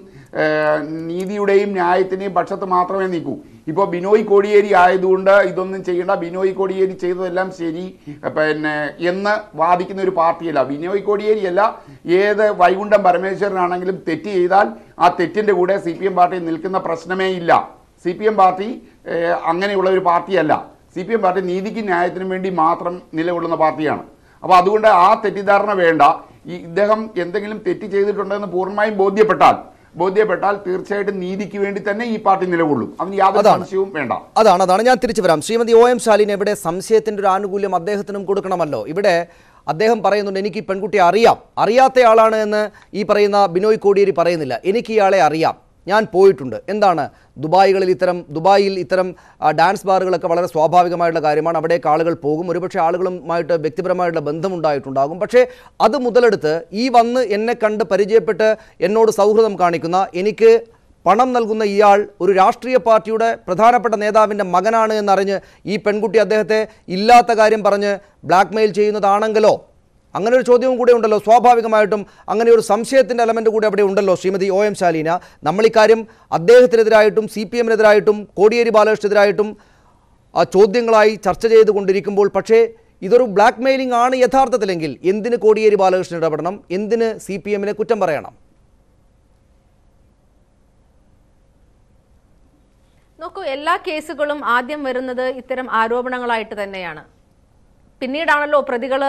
നീതിയുടെയും ന്യായത്തിൻ്റെയും പക്ഷത്ത് മാത്രമേ നിൽക്കൂ. ഇപ്പോൾ ബിനോയ് കോടിയേരി ആയതുകൊണ്ട് ഇതൊന്നും ചെയ്യേണ്ട, ബിനോയ് കോടിയേരി ചെയ്തതെല്ലാം ശരി പിന്നെ എന്ന് വാദിക്കുന്ന ഒരു പാർട്ടിയല്ല. ബിനോയ് കോടിയേരിയല്ല, ഏത് വൈകുണ്ഠം പരമേശ്വരനാണെങ്കിലും തെറ്റ് ചെയ്താൽ ആ തെറ്റിൻ്റെ കൂടെ സി പി എം പാർട്ടി നിൽക്കുന്ന പ്രശ്നമേ ഇല്ല. സി പി എം പാർട്ടി അങ്ങനെയുള്ള ഒരു പാർട്ടിയല്ല. സി പി എം പാർട്ടി നീതിക്കും ന്യായത്തിനും വേണ്ടി മാത്രം നിലകൊള്ളുന്ന പാർട്ടിയാണ്. അപ്പോൾ അതുകൊണ്ട് ആ തെറ്റിദ്ധാരണ വേണ്ട. ഈ ഇദ്ദേഹം എന്തെങ്കിലും തെറ്റ് ചെയ്തിട്ടുണ്ടെന്ന് പൂർണ്ണമായും ബോധ്യപ്പെട്ടാൽ ബോധ്യപ്പെട്ടാൽ തീർച്ചയായിട്ടും നീതിക്ക് വേണ്ടി തന്നെ ഈ പാർട്ടി നിലകൊള്ളും. അതിന് യാതൊരു സംശയവും വേണ്ട. അതാണ് അതാണ് ഞാൻ തിരിച്ചു വരാം. ശ്രീമതി ഒ എം ശാലിന് ഇവിടെ സംശയത്തിൻ്റെ ഒരു ആനുകൂല്യം അദ്ദേഹത്തിനും കൊടുക്കണമല്ലോ. ഇവിടെ അദ്ദേഹം പറയുന്നുണ്ട് എനിക്ക് ഈ പെൺകുട്ടിയെ അറിയാം, അറിയാത്തയാളാണ് എന്ന് ഈ പറയുന്ന ബിനോയ് കോടിയേരി പറയുന്നില്ല. എനിക്ക് ഇയാളെ അറിയാം, ഞാൻ പോയിട്ടുണ്ട്. എന്താണ് ദുബായികളിൽ ഇത്തരം ദുബായിൽ ഇത്തരം ഡാൻസ് ബാറുകളൊക്കെ വളരെ സ്വാഭാവികമായിട്ടുള്ള കാര്യമാണ്. അവിടേക്ക് ആളുകൾ പോകും, ഒരുപക്ഷെ ആളുകളുമായിട്ട് വ്യക്തിപരമായിട്ടുള്ള ബന്ധമുണ്ടായിട്ടുണ്ടാകും. പക്ഷേ അത് മുതലെടുത്ത് ഈ വന്ന് എന്നെ കണ്ട് പരിചയപ്പെട്ട് എന്നോട് സൗഹൃദം കാണിക്കുന്ന, എനിക്ക് പണം നൽകുന്ന ഇയാൾ ഒരു രാഷ്ട്രീയ പാർട്ടിയുടെ പ്രധാനപ്പെട്ട നേതാവിൻ്റെ മകനാണ് എന്നറിഞ്ഞ് ഈ പെൺകുട്ടി അദ്ദേഹത്തെ ഇല്ലാത്ത കാര്യം പറഞ്ഞ് ബ്ലാക്ക്മെയിൽ ചെയ്യുന്നതാണെങ്കിലോ? അങ്ങനെ ഒരു ചോദ്യവും കൂടെ ഉണ്ടല്ലോ. സ്വാഭാവികമായിട്ടും അങ്ങനെ ഒരു സംശയത്തിൻ്റെ എലമെൻറ്റ് കൂടെ അവിടെ ഉണ്ടല്ലോ. ശ്രീമതി ഒ എം ശാലീന, നമ്മളിക്കാര്യം അദ്ദേഹത്തിനെതിരായിട്ടും സി പി എമ്മിനെതിരായിട്ടും കോടിയേരി ബാലകൃഷ്ണനെതിരായിട്ടും ചോദ്യങ്ങളായി ചർച്ച ചെയ്തുകൊണ്ടിരിക്കുമ്പോൾ, പക്ഷേ ഇതൊരു ബ്ലാക്ക് മെയിലിംഗ് ആണ് യഥാർത്ഥത്തിലെങ്കിൽ എന്തിന് കോടിയേരി ബാലകൃഷ്ണൻ ഇടപെടണം? എന്തിന് സി പി എമ്മിനെ കുറ്റം പറയണം? നോക്കൂ, എല്ലാ കേസുകളും ആദ്യം വരുന്നത് ഇത്തരം ആരോപണങ്ങളായിട്ട് തന്നെയാണ്. പിന്നീടാണല്ലോ പ്രതികൾ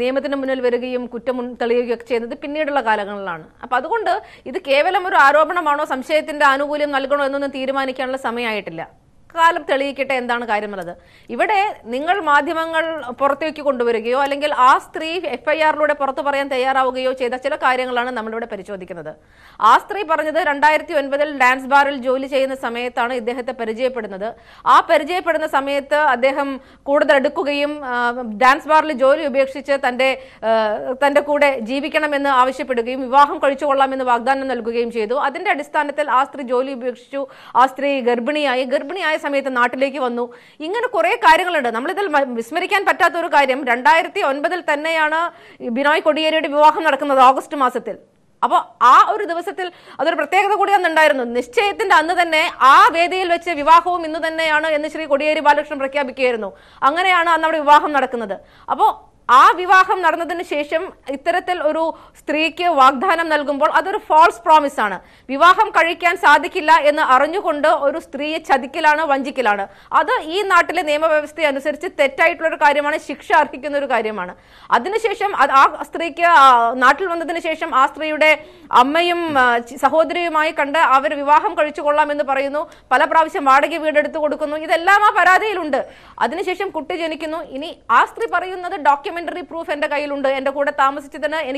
നിയമത്തിന് മുന്നിൽ വരികയും കുറ്റം തെളിയുകയും ഒക്കെ ചെയ്യുന്നത് പിന്നീടുള്ള കാലങ്ങളിലാണ്. അപ്പം അതുകൊണ്ട് ഇത് കേവലം ഒരു ആരോപണമാണോ സംശയത്തിൻ്റെ ആനുകൂല്യം നൽകണോ എന്നൊന്നും തീരുമാനിക്കാനുള്ള സമയമായിട്ടില്ല. കാലം തെളിയിക്കട്ടെ എന്താണ് കാര്യമുള്ളത്. ഇവിടെ നിങ്ങൾ മാധ്യമങ്ങൾ പുറത്തേക്ക് കൊണ്ടുവരികയോ അല്ലെങ്കിൽ ആ സ്ത്രീ എഫ് ഐ ആറിലൂടെ പുറത്തു പറയാൻ തയ്യാറാവുകയോ ചെയ്ത ചില കാര്യങ്ങളാണ് നമ്മളിവിടെ പരിശോധിക്കുന്നത്. ആ സ്ത്രീ പറഞ്ഞത് രണ്ടായിരത്തി ഒൻപതിൽ ഡാൻസ് ബാറിൽ ജോലി ചെയ്യുന്ന സമയത്താണ് ഇദ്ദേഹത്തെ പരിചയപ്പെടുന്നത്. ആ പരിചയപ്പെടുന്ന സമയത്ത് അദ്ദേഹം കൂടുതൽ അടുക്കുകയും ഡാൻസ് ബാറിൽ ജോലി ഉപേക്ഷിച്ച് തൻ്റെ തൻ്റെ കൂടെ ജീവിക്കണമെന്ന് ആവശ്യപ്പെടുകയും വിവാഹം കഴിച്ചുകൊള്ളാമെന്ന് വാഗ്ദാനം നൽകുകയും ചെയ്തു. അതിൻ്റെ അടിസ്ഥാനത്തിൽ ആ സ്ത്രീ ജോലി ഉപേക്ഷിച്ചു. ആ സ്ത്രീ ഗർഭിണിയായി ഗർഭിണിയായ സമയത്ത് നാട്ടിലേക്ക് വന്നു ഇങ്ങനെ കുറേ കാര്യങ്ങളുണ്ട് നമ്മൾ ഇതിൽ വിസ്മരിക്കാൻ പറ്റാത്ത ഒരു കാര്യം രണ്ടായിരത്തി ഒൻപതിൽ തന്നെയാണ് ബിനോയ് കൊടിയേരിയുടെ വിവാഹം നടക്കുന്നത് ഓഗസ്റ്റ് മാസത്തിൽ അപ്പോൾ ആ ഒരു ദിവസത്തിൽ അതൊരു പ്രത്യേകത കൂടിയാണുണ്ടായിരുന്നു നിശ്ചയത്തിന്റെ അന്ന് തന്നെ ആ വേദിയിൽ വെച്ച് വിവാഹവും ഇന്നു തന്നെയാണ് എന്ന് ശ്രീ കൊടിയേരി ബാലകൃഷ്ണൻ പ്രഖ്യാപിക്കുകയായിരുന്നു അങ്ങനെയാണ് അന്ന് അവിടെ വിവാഹം നടക്കുന്നത് അപ്പോൾ ആ വിവാഹം നടന്നതിനു ശേഷം ഇത്തരത്തിൽ ഒരു സ്ത്രീക്ക് വാഗ്ദാനം നൽകുമ്പോൾ അതൊരു ഫാൾസ് പ്രോമിസ് ആണ് വിവാഹം കഴിക്കാൻ സാധിക്കില്ല എന്ന് അറിഞ്ഞുകൊണ്ട് ഒരു സ്ത്രീയെ ചതിക്കലാണ് വഞ്ചിക്കലാണ് അത് ഈ നാട്ടിലെ നിയമവ്യവസ്ഥ അനുസരിച്ച് തെറ്റായിട്ടുള്ള ഒരു കാര്യമാണ് ശിക്ഷ അർഹിക്കുന്ന ഒരു കാര്യമാണ് അതിനുശേഷം ആ സ്ത്രീക്ക് നാട്ടിൽ വന്നതിന് ശേഷം ആ സ്ത്രീയുടെ അമ്മയും സഹോദരിയുമായി കണ്ട് അവർ വിവാഹം കഴിച്ചു കൊള്ളാം എന്ന് പറയുന്നു പല പ്രാവശ്യം വാടക വീടെടുത്ത് കൊടുക്കുന്നു ഇതെല്ലാം ആ പരാതിയിലുണ്ട് അതിനുശേഷം കുട്ടി ജനിക്കുന്നു ഇനി ആ സ്ത്രീ പറയുന്നത് document proof and the Kailunda and the Koda Thomas Chitana and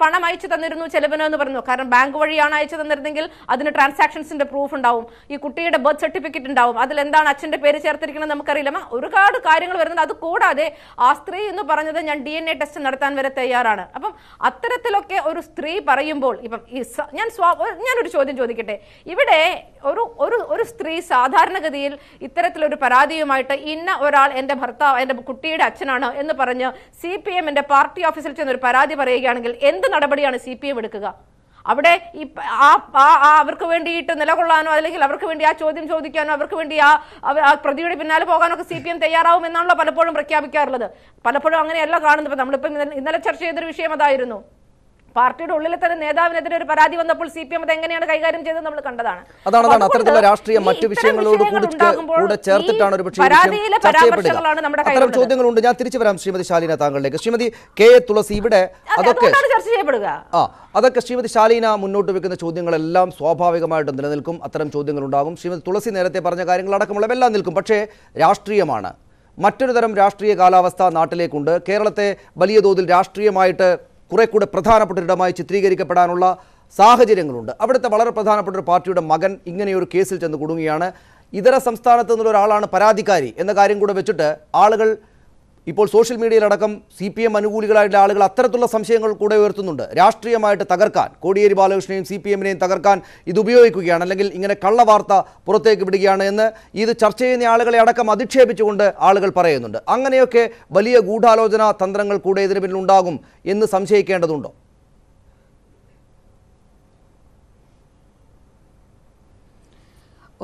Panamaicha and the Runu Chelevano Parano, Karan Bank Variana each other than the Gil, other transactions in the proof and down. You could take a birth certificate and down. Other than that, Achenda Paris are taken on the Karilama, Uruka, Karinga, where another Koda, they asked three in the Parana and D N A test and Nathan Veretayarana. Upon Atharateloke or three Parayumbol, Yan Swap, Yan show the Jodicate. Even a Uru three Sadhar Nagadil, Iteratil Paradi Mita, Inna Ural and the Harta and the Kutti Achanana. In the Parana, C P M and a party officer in the Paradi Paragangal, end the Nadabadi on a C P M with Kaga. Abade Avercovendi, Nelacolano, Lavercovendia, Chodim, Chodikan, Avercovendia, Produce Pinalapogan of C P M, Tayara, and Palapon, Pracabicarla, Palapon, and Elagan, the Panapan in the church, the Vishama Dairno. Parted only letter and Neda Paradi on the Pul C P M, and I got him to the Kandana. Another Astria, Much Prathana put it on my Chitrigari Capadanola, Sahaji Rangunda. After the Balara Prathana put a party to Magan, Ingeniur Casel and the Guduiana, either a Samstana Alana Paradikari, and the Garing Guda Vechita, Alagal, Ipol social media Ladakam, C P M and Uligal, Alatratula, some Shangal Koda Tunda, Rastria Mita Tagarkan, Kodiyeri Balakrishnan, C P M in Tagarkan, Idubio Kuiana, Legal Ingana Kalavarta, Prote Giana, either Church in the Alagal Adakam, Adiche Bichunda, Alagal Paranunda, Anganeoke, Balia Gudhalojana, Tandrangal Koda Lundagum, in the Samshake and Dundo.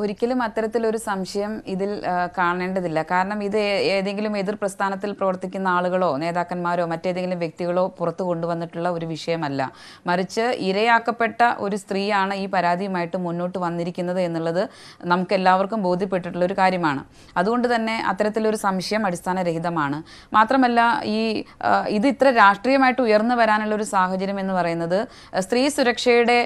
ഒരിക്കലും അത്തരത്തിൽ ഒരു സംശയം ഇതിൽ കാണേണ്ടതില്ല കാരണം ഇത് ഏതെങ്കിലും എതിർ പ്രസ്ഥാനത്തിൽ പ്രവർത്തിക്കുന്ന ആളുകളോ നേതാക്കന്മാരോ മറ്റേതെങ്കിലും വ്യക്തികളോ പുറത്തു കൊണ്ടുവന്നിട്ടുള്ള ഒരു വിഷയമല്ല മറിച്ച് ഇരയാക്കപ്പെട്ട ഒരു സ്ത്രീയാണ് ഈ പരാതിയുമായിട്ട് മുന്നോട്ട് വന്നിരിക്കുന്നത് എന്നുള്ളത് നമുക്കെല്ലാവർക്കും ബോധ്യപ്പെട്ടിട്ടുള്ള ഒരു കാര്യമാണ് അതുകൊണ്ട് തന്നെ അത്തരത്തിൽ ഒരു സംശയം അടിസ്ഥാനരഹിതമാണ് മാത്രമല്ല ഈ ഇത് ഇത്ര രാഷ്ട്രീയമായിട്ട് ഉയർന്നു വരാനുള്ള ഒരു സാഹചര്യം എന്ന് പറയുന്നത് സ്ത്രീ സുരക്ഷയുടെ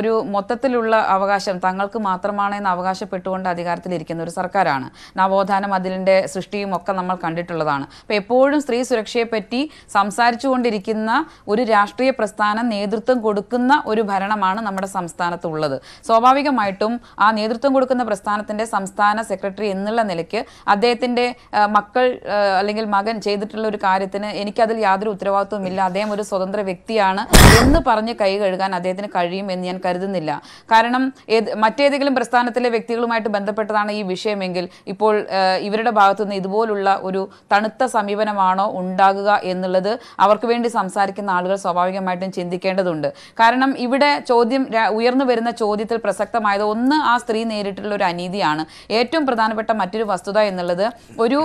ഒരു മൊത്തത്തിലുള്ള അവകാശം തങ്ങൾക്ക് മാത്രമാണ് Navagashapetunda, the Garthilikan, Sarkarana, Navodana Madilinde, Sushti, Mokanamal Kandituladana. Pepodum, three Surekshe Peti, Samsarchu and Dirikina, Uri Rastri, Prastana, Nedrutan Gudukuna, Uri Baranamana, Namada Samstana Tulad. Sobavika Maitum, A Nedrutan Gudukana Prastana, Samstana, Secretary Inla Neleke, Adetinde, Makal, Lingal Magan, Chedrikaritana, Enikadal Yadru, Travatu Mila, them with Sodandra Victiana, in the Paranya Kaygan, Adetan Karim, Indian Kardanilla. Karanam, Matedical സ്ഥാനത്തിലെ വ്യക്തികളുമായിട്ട് ബന്ധപ്പെട്ടതാണ് ഈ വിഷയമെങ്കിൽ ഇപ്പോൾ ഇവരുടെ ഭാഗത്തുനിന്ന് ഇതുപോലുള്ള ഒരു തണുത്ത സമീപനമാണോ ഉണ്ടാകുക എന്നുള്ളത് അവർക്ക് വേണ്ടി സംസാരിക്കുന്ന ആളുകൾ സ്വാഭാവികമായിട്ടും ചിന്തിക്കേണ്ടതുണ്ട് കാരണം ഇവിടെ ചോദ്യം ഉയർന്നു വരുന്ന ചോദ്യത്തിൽ പ്രസക്തമായത് ഒന്ന് ആ സ്ത്രീ നേരിട്ടുള്ള ഒരു അനീതിയാണ് ഏറ്റവും പ്രധാനപ്പെട്ട മറ്റൊരു വസ്തുത എന്നുള്ളത് ഒരു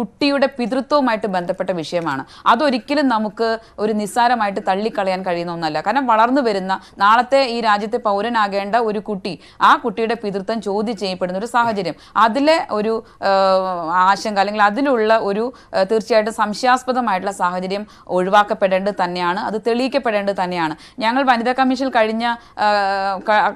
കുട്ടിയുടെ പിതൃത്വവുമായിട്ട് ബന്ധപ്പെട്ട വിഷയമാണ് അത് ഒരിക്കലും നമുക്ക് ഒരു നിസ്സാരമായിട്ട് തള്ളിക്കളയാൻ കഴിയുന്ന ഒന്നല്ല കാരണം വളർന്നു വരുന്ന നാളത്തെ ഈ രാജ്യത്തെ പൗരനാകേണ്ട ഒരു കുട്ടി ആ കുട്ടി Pidurthan Chodi Chaper Sahajirim. Adile Uru Ashangaling Ladilula Uru Turchata Samshas for the Mitla Sahajirim, Oldvaka Pedenda Tanyana, the Telika Pedenda Tanyana. Yangal Bandida Kamishal Karina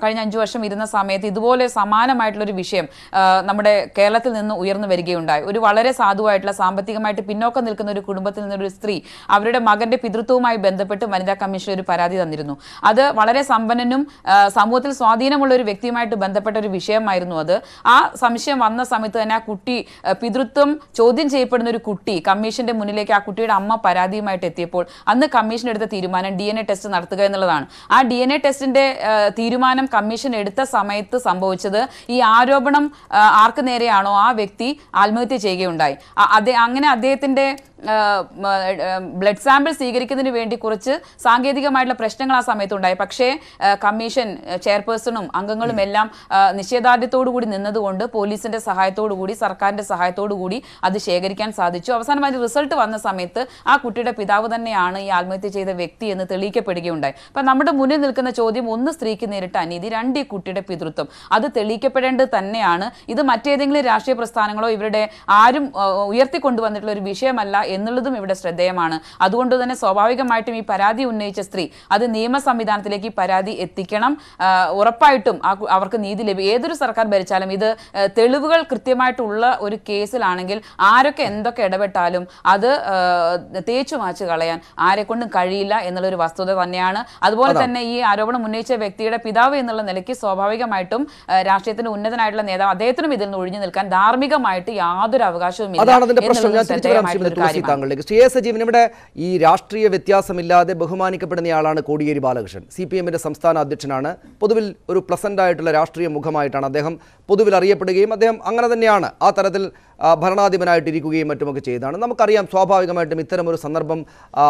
Karina Josham Idana Sameti, Dole Samana Mitler Visham, Namade Kalatil and Uyern Vergundai, Uri Valere Sadu Atla Sampathika Might Pinoka Nilkanuri Kudubatil three. I've read a Magade Pidrutu, my Bendapet, Manida Kamishari Paradi and Other Valere Sambanum, Samutil Swadina Muluri victim might to Bendapet. Petta Visha Mirnoda, Ah, Samsha Mana Samitana Kuti, Pidrutum, Chodin Chaper Kuti, Commission de Munileka Kuti, Amma Paradi, my Tetepol, and the Commission at the Thiruman and D N A test in Arthaga and Ladan. Our D N A test in the Thirumanum Commission Editha Samaitha Sambo each other, E. Arobanum Arcaneriano, Vecti, Almuthi Chegundai. Ade Angana Adetinde. Blood samples, Sigarikan Venti Kurch, Sangetika Madla Prestangala Sametu Daipakshe, Commission, Chairpersonum, Angangal Mellam, Nisheda de Todu would in another wonder, police and a Sahaito Woody, Sarkand Sahaito Woody, at the Shagarikan Sadicho, some by the result of Anna Sameta, I could take a Pidava than Yana, Yalmatiche, the Vecti, and the Telika Pedigundai. But number the Munin Ilkana Chodi, Munda Streak in Eritani, the Randi could take a Pidrutum, other Telika Pedenda Taneana, either Matadingly Rasha Prastananglo every day, Arim Yertikunduan the Visha Mala. In the Ludum Dayamana, Adundu than a Sobavica Mitami Paradi Unaches three, other Nema Samidantileki Paradi Ethicanum, Urapaitum, Avarkanidi, Edru Sarkar Berchalam, either Telugal Kritimatula or Casel Anangil, Arakan the Kedabatalum, other the Techu Machagalayan, Arakund Karila, in the Lurivasto the Vanyana, Adwan Tanae, Arabana Munecha Vectida Pidavi in the Laneleki, Sobavica Mitum, Rashetan Unadan Idla Neda, Dethan with the original Kan, Dharmica Mighty, other Avakashu Mila. C S G Nimada, E. Rastri Vitya Samila, the Bahumanica Padanialana Kodiyeri Balakrishnan, C P M in the Samstana Adichanana, Puduvil Ruplacenda to Rastri Mukamaitana Deham, Puduvil Ariapata game at them, Angananiana, Atharadil, Barana de Manatiriku game at Tomachedan, Namakariam, Swabagam at Mithramur Sanarbam,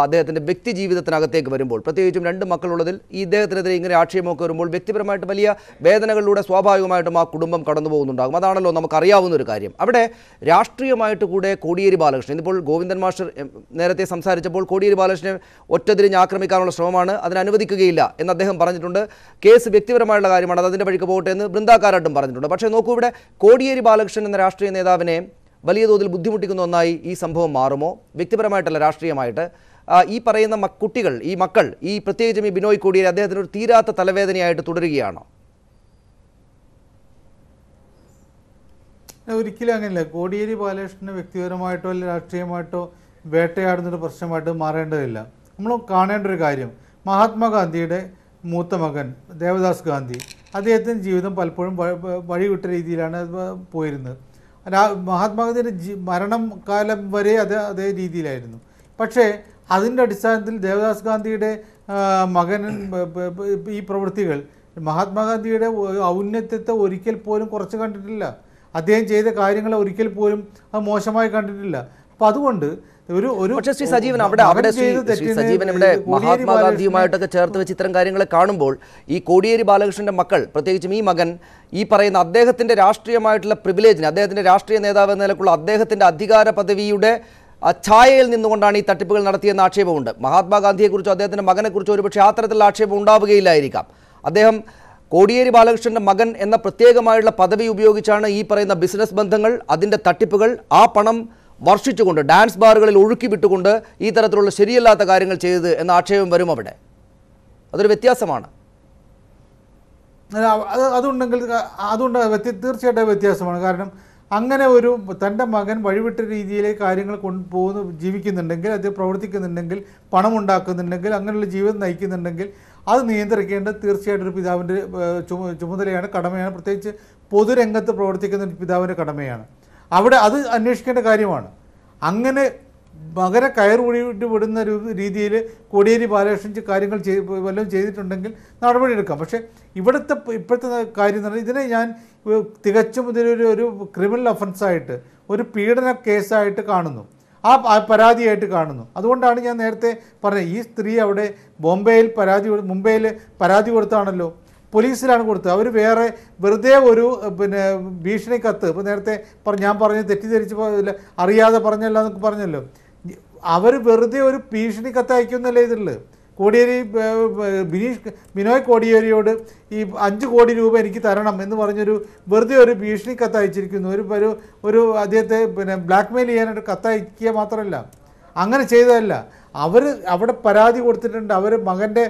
there than a Victi G with the Nagatek Varimbol, Patajim and Makalodil, E. there the Ringrachi Mokurmul, Victi Pramatabalia, Bedanaluda, Swabagamaitama Kudumbam Kadanabun, Madana, Namakaria, Unurikarium. Abade Rastri Maitukude, Kodiyeri Balakrishnan, go in the Master Nerate Samsarichapol, Kodiyeri Balakrishnan, Ottadrin Akramikan Somana, and Anuvikila, and the Hem Paranjunda, case Victor Malagari, Mada, the Pericabot, and Brinda Karat Paranjunda, but no Kuda, Kodiyeri Balakrishnan and the Rastri Nedavane, Balido Buddhimutikon, E. Sampo Marmo, Victor Matal Rastri Maita, E. Parana Makutigal, E. Makal, E. Pratejami Binoy Kodiyeri, there Tira Talavani to Tudrigiano. Kilangilla, Kodiyeri Balakrishnan, Victoramato, Ratriamato, Bete Arthur Persamato, Marandilla, Mlo Kanan Regarium, Mahatma Gandhi, Mutamagan, Devas Gandhi, Adathan Jivum Palpurum, Bariutri Dilana, Poirna, and Mahatma Maranam Kalam Varea, they didilidum. Pache, Azinda Disantil, Devas Gandhi, Magan E. Provertigal, Mahatma Gandhi, Auneteta, Urikel Poem, Korsakantilla. At the end, the Kiringal or Rikil poem, a Moshamai Cantilla. Paduanda, the Rochester Sajivan Abda, Mahatma Gandhi, you might take a church with Chitran Kiringal Karnam Bowl, E. Kodiyeri Balakrishnan and Makal, protect me Magan, E. Parana, they attended Astria Mital privilege, and they attended Astria Nedavanakula, they attended Adigara Padaviude, a child in the Wandani, the typical Narthi and Nache Bunda, Mahatma Gandhi Kurcha, then Magana Kurchu, but Chatra the Lache Bunda Gailarica. Adeham. Kodiyeri Balakrishnan Magan and the Prategamaila Padavi Ubiogichana, Ypara in the business Bantangal, Adinda Tatipical, Apanam, Varshikunda, Dance Bargal, Uruki Bitukunda, either at the serial at the Garingal Chase and Archeum Verimabade. Other Vetia Samana Adunda Vetia Samanagarnam, Angana Tanda Magan, Badivitri, Karingal Kunpo, Jivik in the Nangle, at the Provatic in the Nangle, Panamundaka in the Nangle, Angal Jivan Nike in the Nangle. That's why we have to do this. We have to do this. We have to do this. We have to do this. We have to do this. We have to do this. आप आप पराधी eight कारणों अधूर्ण डांडी जान ऐटे पर ये स्त्री अवडे बॉम्बे ले पराधी और मुंबई ले पराधी उड़ता आने लो पुलिस लान करता अबे बेहरे बर्दे वोरु बने बीच नहीं करते बने ऐटे पर न्याम पर ने तेटी तेरी चीज़ अरियादा पर ने लान को पर ने लो अबे बर्दे वोरु बीच नहीं करता है क्यों ना ले इधर ले Kodiyeri Binoy Kodiyeri order, if Anjukodi Ruba and Kitarana Mendu, birthday or Bishni Katai Chirkin, Uru, Uru, Adete, blackmail and Katai Kia Matarella. അങ്ങനെ ചെയ്തതല്ല. അവർ അവിടെ പരാതി കൊടുത്തിട്ടുണ്ട്, അവർ മകൻ്റെ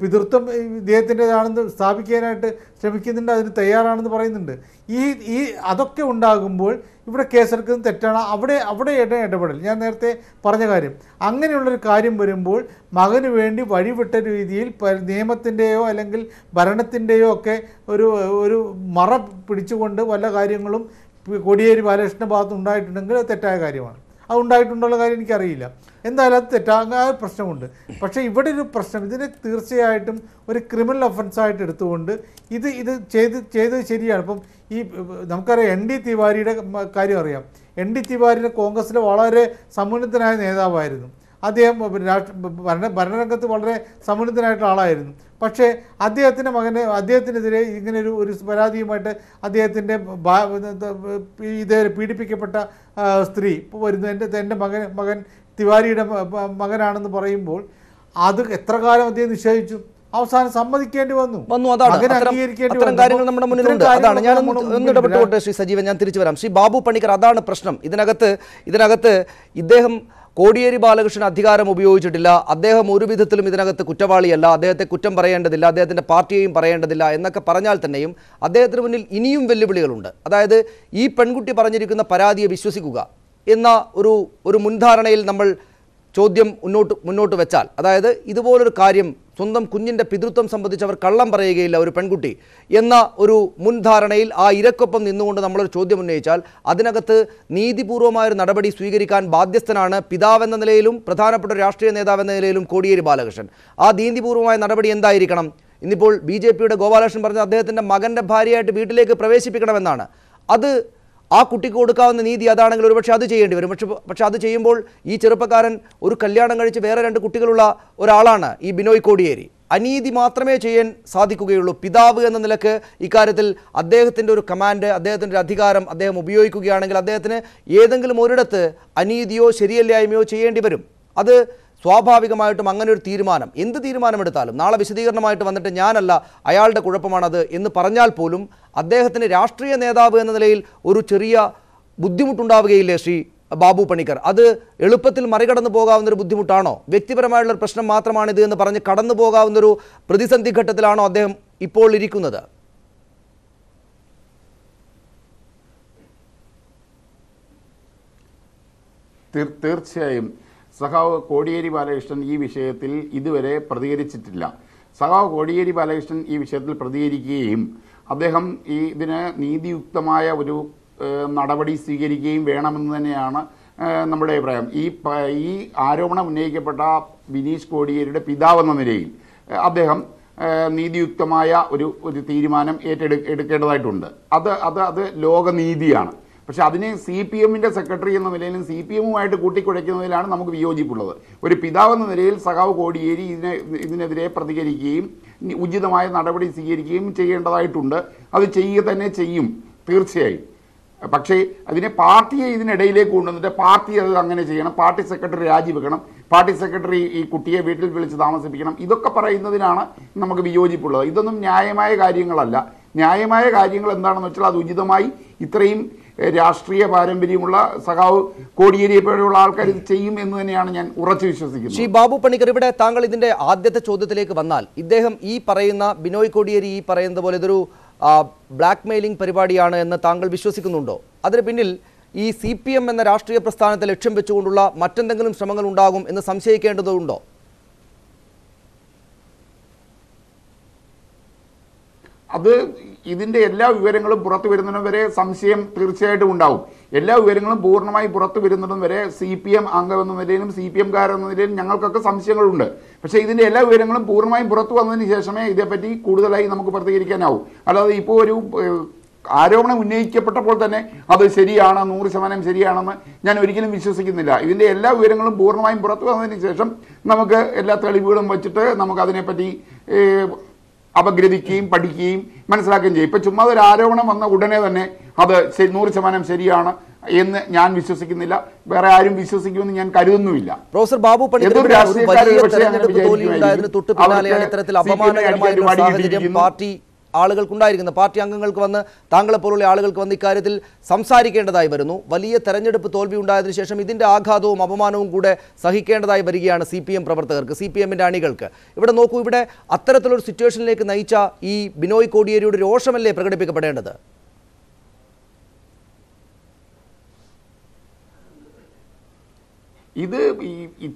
പിതൃത്വം ഇദ്ദേഹത്തിൻ്റെതാണെന്ന് സ്ഥാപിക്കാനായിട്ട് ശ്രമിക്കുന്നുണ്ട്, അതിന് തയ്യാറാണെന്ന് പറയുന്നുണ്ട്. ഈ ഈ അതൊക്കെ ഉണ്ടാകുമ്പോൾ ഇവിടെ കേസെടുക്കുന്നത് തെറ്റാണ്. അവിടെ അവിടെ ഇടപെടൽ ഞാൻ നേരത്തെ പറഞ്ഞ കാര്യം. അങ്ങനെയുള്ളൊരു കാര്യം വരുമ്പോൾ മകന് വേണ്ടി വഴിവിട്ട രീതിയിൽ നിയമത്തിൻ്റെയോ അല്ലെങ്കിൽ ഭരണത്തിൻ്റെയോ ഒക്കെ ഒരു ഒരു മറ പിടിച്ചുകൊണ്ട് വല്ല കാര്യങ്ങളും കോടിയേരി ബാലകൃഷ്ണ ഭാഗത്ത് ഉണ്ടായിട്ടുണ്ടെങ്കിൽ അത് തെറ്റായ കാര്യമാണ്. അത് ഉണ്ടായിട്ടുള്ള കാര്യം എനിക്കറിയില്ല. എന്തായാലും അത് തെറ്റാകാതെ പ്രശ്നമുണ്ട്. പക്ഷേ ഇവിടെ ഒരു പ്രശ്നം, ഇതിനെ തീർച്ചയായിട്ടും ഒരു ക്രിമിനൽ ഒഫൻസായിട്ട് എടുത്തുകൊണ്ട് ഇത് ഇത് ചെയ്ത് ചെയ്തത് ശരിയാണ്. ഇപ്പം ഈ നമുക്കറിയാം എൻ ഡി തിവാരിയുടെ കാര്യം അറിയാം. എൻ ഡി തിവാരിയുടെ കോൺഗ്രസ്സിലെ വളരെ സമുന്നതനായ നേതാവായിരുന്നു. അദ്ദേഹം ഭരണ ഭരണരംഗത്ത് വളരെ സമുന്നതനായിട്ടുള്ള ആളായിരുന്നു. പക്ഷേ അദ്ദേഹത്തിൻ്റെ മകനെ അദ്ദേഹത്തിനെതിരെ ഇങ്ങനൊരു ഒരു പരാതിയുമായിട്ട് അദ്ദേഹത്തിൻ്റെ ഇതേ പീഡിപ്പിക്കപ്പെട്ട സ്ത്രീ ഇപ്പോൾ വരുന്നു, എൻ്റെ എൻ്റെ മകൻ മകൻ തിവാരിയുടെ മകനാണെന്ന് പറയുമ്പോൾ അത് എത്ര കാലം അദ്ദേഹം നിഷേധിച്ചു, അവസാനം സമ്മതിക്കേണ്ടി വന്നു വന്നു അതാണ് അത്തരം കാര്യങ്ങൾ നമ്മുടെ മുന്നിലുണ്ട്. അതാണ് ഞാൻ ഒന്നിടപെട്ടുകൊണ്ട് ശ്രീ സജീവൻ, ഞാൻ തിരിച്ചു വരാം. ശ്രീ ബാബു പണിക്കർ, അതാണ് പ്രശ്നം. ഇതിനകത്ത് ഇതിനകത്ത് ഇദ്ദേഹം കോടിയേരി ബാലകൃഷ്ണൻ അധികാരം ഉപയോഗിച്ചിട്ടില്ല, അദ്ദേഹം ഒരു വിധത്തിലും ഇതിനകത്ത് കുറ്റവാളിയല്ല, അദ്ദേഹത്തെ കുറ്റം പറയേണ്ടതില്ല, അദ്ദേഹത്തിൻ്റെ പാർട്ടിയെയും പറയേണ്ടതില്ല എന്നൊക്കെ പറഞ്ഞാൽ തന്നെയും അദ്ദേഹത്തിന് മുന്നിൽ ഇനിയും വെല്ലുവിളികളുണ്ട്. അതായത് ഈ പെൺകുട്ടി പറഞ്ഞിരിക്കുന്ന പരാതിയെ വിശ്വസിക്കുക എന്ന ഒരു ഒരു മുൻധാരണയിൽ നമ്മൾ ചോദ്യം മുന്നോട്ട് മുന്നോട്ട് വെച്ചാൽ, അതായത് ഇതുപോലൊരു കാര്യം സ്വന്തം കുഞ്ഞിൻ്റെ പിതൃത്വം സംബന്ധിച്ച് അവർ കള്ളം പറയുകയില്ല ഒരു പെൺകുട്ടി എന്ന ഒരു മുൻധാരണയിൽ ആ ഇരക്കൊപ്പം നിന്നുകൊണ്ട് നമ്മളൊരു ചോദ്യം ഉന്നയിച്ചാൽ അതിനകത്ത് നീതിപൂർവമായൊരു നടപടി സ്വീകരിക്കാൻ ബാധ്യസ്ഥനാണ് പിതാവെന്ന നിലയിലും പ്രധാനപ്പെട്ട രാഷ്ട്രീയ നേതാവെന്ന നിലയിലും കോടിയേരി ബാലകൃഷ്ണൻ. ആ നീതിപൂർവമായ നടപടി എന്തായിരിക്കണം? ഇന്നിപ്പോൾ ബി ജെ പിയുടെ ഗോപാലകൃഷ്ണൻ പറഞ്ഞ അദ്ദേഹത്തിൻ്റെ മകൻ്റെ ഭാര്യയായിട്ട് വീട്ടിലേക്ക് പ്രവേശിപ്പിക്കണമെന്നാണ്. അത് ആ കുട്ടിക്ക് കൊടുക്കാവുന്ന നീതി അതാണെങ്കിൽ ഒരുപക്ഷെ അത് ചെയ്യേണ്ടി വരും. പക്ഷെ പക്ഷെ അത് ചെയ്യുമ്പോൾ ഈ ചെറുപ്പക്കാരൻ ഒരു കല്യാണം കഴിച്ച് വേറെ രണ്ട് കുട്ടികളുള്ള ഒരാളാണ് ഈ ബിനോയ് കോടിയേരി. അനീതി മാത്രമേ ചെയ്യാൻ സാധിക്കുകയുള്ളൂ. പിതാവ് എന്ന നിലക്ക് ഇക്കാര്യത്തിൽ അദ്ദേഹത്തിൻ്റെ ഒരു കമാൻഡ്, അദ്ദേഹത്തിൻ്റെ ഒരു അധികാരം അദ്ദേഹം ഉപയോഗിക്കുകയാണെങ്കിൽ അദ്ദേഹത്തിന് ഏതെങ്കിലും ഒരിടത്ത് അനീതിയോ ശരിയല്ലായ്മയോ ചെയ്യേണ്ടി വരും. അത് സ്വാഭാവികമായിട്ടും അങ്ങനെ ഒരു തീരുമാനം, എന്ത് തീരുമാനമെടുത്താലും നാളെ വിശദീകരണമായിട്ട് വന്നിട്ട് ഞാനല്ല അയാളുടെ കുഴപ്പമാണത് എന്ന് പറഞ്ഞാൽ പോലും അദ്ദേഹത്തിന് രാഷ്ട്രീയ നേതാവ് എന്ന നിലയിൽ ഒരു ചെറിയ ബുദ്ധിമുട്ടുണ്ടാവുകയില്ലേ ശ്രീ ബാബു പണിക്കർ? അത് എളുപ്പത്തിൽ മറികടന്നു പോകാവുന്നൊരു ബുദ്ധിമുട്ടാണോ? വ്യക്തിപരമായിട്ടുള്ളൊരു പ്രശ്നം മാത്രമാണിത് എന്ന് പറഞ്ഞ് കടന്നു പോകാവുന്നൊരു പ്രതിസന്ധി ഘട്ടത്തിലാണോ അദ്ദേഹം ഇപ്പോൾ ഇരിക്കുന്നത്? തീർച്ചയായും സഖാവ് കോടിയേരി ബാലകൃഷ്ണൻ ഈ വിഷയത്തിൽ ഇതുവരെ പ്രതികരിച്ചിട്ടില്ല. സഖാവ് കോടിയേരി ബാലകൃഷ്ണൻ ഈ വിഷയത്തിൽ പ്രതികരിക്കുകയും അദ്ദേഹം ഈ ഇതിന് നീതിയുക്തമായ ഒരു നടപടി സ്വീകരിക്കുകയും വേണമെന്ന് തന്നെയാണ് നമ്മുടെ അഭിപ്രായം. ഈ ഈ ആരോപണം ഉന്നയിക്കപ്പെട്ട ബിനീഷ് കോടിയേരിയുടെ പിതാവെന്ന നിലയിൽ അദ്ദേഹം നീതിയുക്തമായ ഒരു ഒരു തീരുമാനം ഏറ്റെടുക്കേണ്ടതായിട്ടുണ്ട്. അത് അത് അത് ലോകനീതിയാണ്. പക്ഷേ അതിന് സി പി എമ്മിൻ്റെ സെക്രട്ടറി എന്ന നിലയിലും സി പി എമ്മുമായിട്ട് കൂട്ടിക്കുഴയ്ക്കുന്നതിലാണ് നമുക്ക് വിയോജിപ്പുള്ളത്. ഒരു പിതാവെന്ന നിലയിൽ സഖാവ് കോടിയേരി ഇതിനെ ഇതിനെതിരെ പ്രതികരിക്കുകയും ഉചിതമായ നടപടി സ്വീകരിക്കുകയും ചെയ്യേണ്ടതായിട്ടുണ്ട്. അത് ചെയ്യുക തന്നെ ചെയ്യും തീർച്ചയായും. പക്ഷേ അതിനെ പാർട്ടിയെ ഇതിനിടയിലേക്ക് കൊണ്ടുവന്നിട്ട് പാർട്ടി അത് അങ്ങനെ ചെയ്യണം, പാർട്ടി സെക്രട്ടറി രാജിവെക്കണം, പാർട്ടി സെക്രട്ടറി ഈ കുട്ടിയെ വീട്ടിൽ വിളിച്ച് താമസിപ്പിക്കണം, ഇതൊക്കെ പറയുന്നതിനാണ് നമുക്ക് വിയോജിപ്പുള്ളത്. ഇതൊന്നും ന്യായമായ കാര്യങ്ങളല്ല. ന്യായമായ കാര്യങ്ങൾ എന്താണെന്ന് വെച്ചാൽ അത് ഉചിതമായി ഇത്രയും രാഷ്ട്രീയ പാരമ്പര്യമുള്ള സഖാവ് കോടിയേരിയെ പോലെയുള്ള ആൾക്കാർ ഇത് ചെയ്യും എന്ന് തന്നെയാണ് ഞാൻ ഉറച്ചു വിശ്വസിക്കുന്നത്. ശ്രീ ബാബു പണിക്കർ, ഇവിടെ താങ്കൾ ഇതിൻ്റെ ആദ്യത്തെ ചോദ്യത്തിലേക്ക് വന്നാൽ, ഇദ്ദേഹം ഈ പറയുന്ന ബിനോയ് കോടിയേരി ഈ പറയുന്നത് പോലെ ഇതൊരു ബ്ലാക്ക് മെയിലിംഗ് പരിപാടിയാണ് എന്ന് താങ്കൾ വിശ്വസിക്കുന്നുണ്ടോ? അതിന് പിന്നിൽ ഈ സി പി എം എന്ന രാഷ്ട്രീയ പ്രസ്ഥാനത്തെ ലക്ഷ്യം വെച്ചുകൊണ്ടുള്ള മറ്റെന്തെങ്കിലും ശ്രമങ്ങൾ ഉണ്ടാകും എന്ന് സംശയിക്കേണ്ടതുണ്ടോ? അത് ഇതിൻ്റെ എല്ലാ വിവരങ്ങളും പുറത്തു വരുന്നതിനും വരെ സംശയം തീർച്ചയായിട്ടും ഉണ്ടാവും. എല്ലാ വിവരങ്ങളും പൂർണ്ണമായി പുറത്തു വരുന്നതും വരെ സി പി എം അംഗമെന്ന നിലയിലും സി പി എംകാരെന്ന നിലയിലും ഞങ്ങൾക്കൊക്കെ സംശയങ്ങളുണ്ട്. പക്ഷേ ഇതിൻ്റെ എല്ലാ വിവരങ്ങളും പൂർണ്ണമായും പുറത്തു വന്നതിന് ശേഷമേ ഇതേപ്പറ്റി കൂടുതലായി നമുക്ക് പ്രതികരിക്കാനാവൂ. അല്ലാതെ ഇപ്പോൾ ഒരു ആരോപണം ഉന്നയിക്കപ്പെട്ടപ്പോൾ തന്നെ അത് ശരിയാണ്, നൂറ് ശതമാനം ശരിയാണെന്ന് ഞാൻ ഒരിക്കലും വിശ്വസിക്കുന്നില്ല. ഇതിൻ്റെ എല്ലാ വിവരങ്ങളും പൂർണ്ണമായും പുറത്തു വന്നതിന് ശേഷം നമുക്ക് എല്ലാ തെളിവുകളും വച്ചിട്ട് നമുക്കതിനെപ്പറ്റി അപഗ്രഥിക്കുകയും പഠിക്കുകയും മനസ്സിലാക്കുകയും ചെയ്യും. ഇപ്പം ചുമ്മാ ഒരു ആരോപണം വന്ന ഉടനെ തന്നെ അത് നൂറ് ശതമാനം ശരിയാണ് എന്ന് ഞാൻ വിശ്വസിക്കുന്നില്ല, വേറെ ആരും വിശ്വസിക്കുമെന്ന് ഞാൻ കരുതുന്നുമില്ല. പ്രൊഫസർ ബാബു പണിക്കർ, രാഷ്ട്രീയക്കാർ പാർട്ടി ആളുകൾക്കുണ്ടായിരിക്കുന്ന the party അംഗങ്ങൾക്ക് വന്ന് താങ്കളെ പോലുള്ള ആളുകൾക്ക് വന്ന് ഇക്കാര്യത്തിൽ സംസാരിക്കേണ്ടതായി വരുന്നു വലിയ തെരഞ്ഞെടുപ്പ് തോൽവി ഉണ്ടായതിനു ശേഷം ഇതിന്റെ ആഘാതവും അപമാനവും കൂടെ സഹിക്കേണ്ടതായി വരികയാണ് സിപിഎം പ്രവർത്തകർക്ക് സിപിഎമ്മിന്റെ അണികൾക്ക് ഇവിടെ നോക്കൂ ഇവിടെ അത്തരത്തിലുള്ള ഒരു സിറ്റുവേഷനിലേക്ക് നയിച്ച ഈ ബിനോയ് കോടിയേരിയുടെ രോഷമല്ലേ പ്രകടിപ്പിക്കപ്പെടേണ്ടത് ഇത്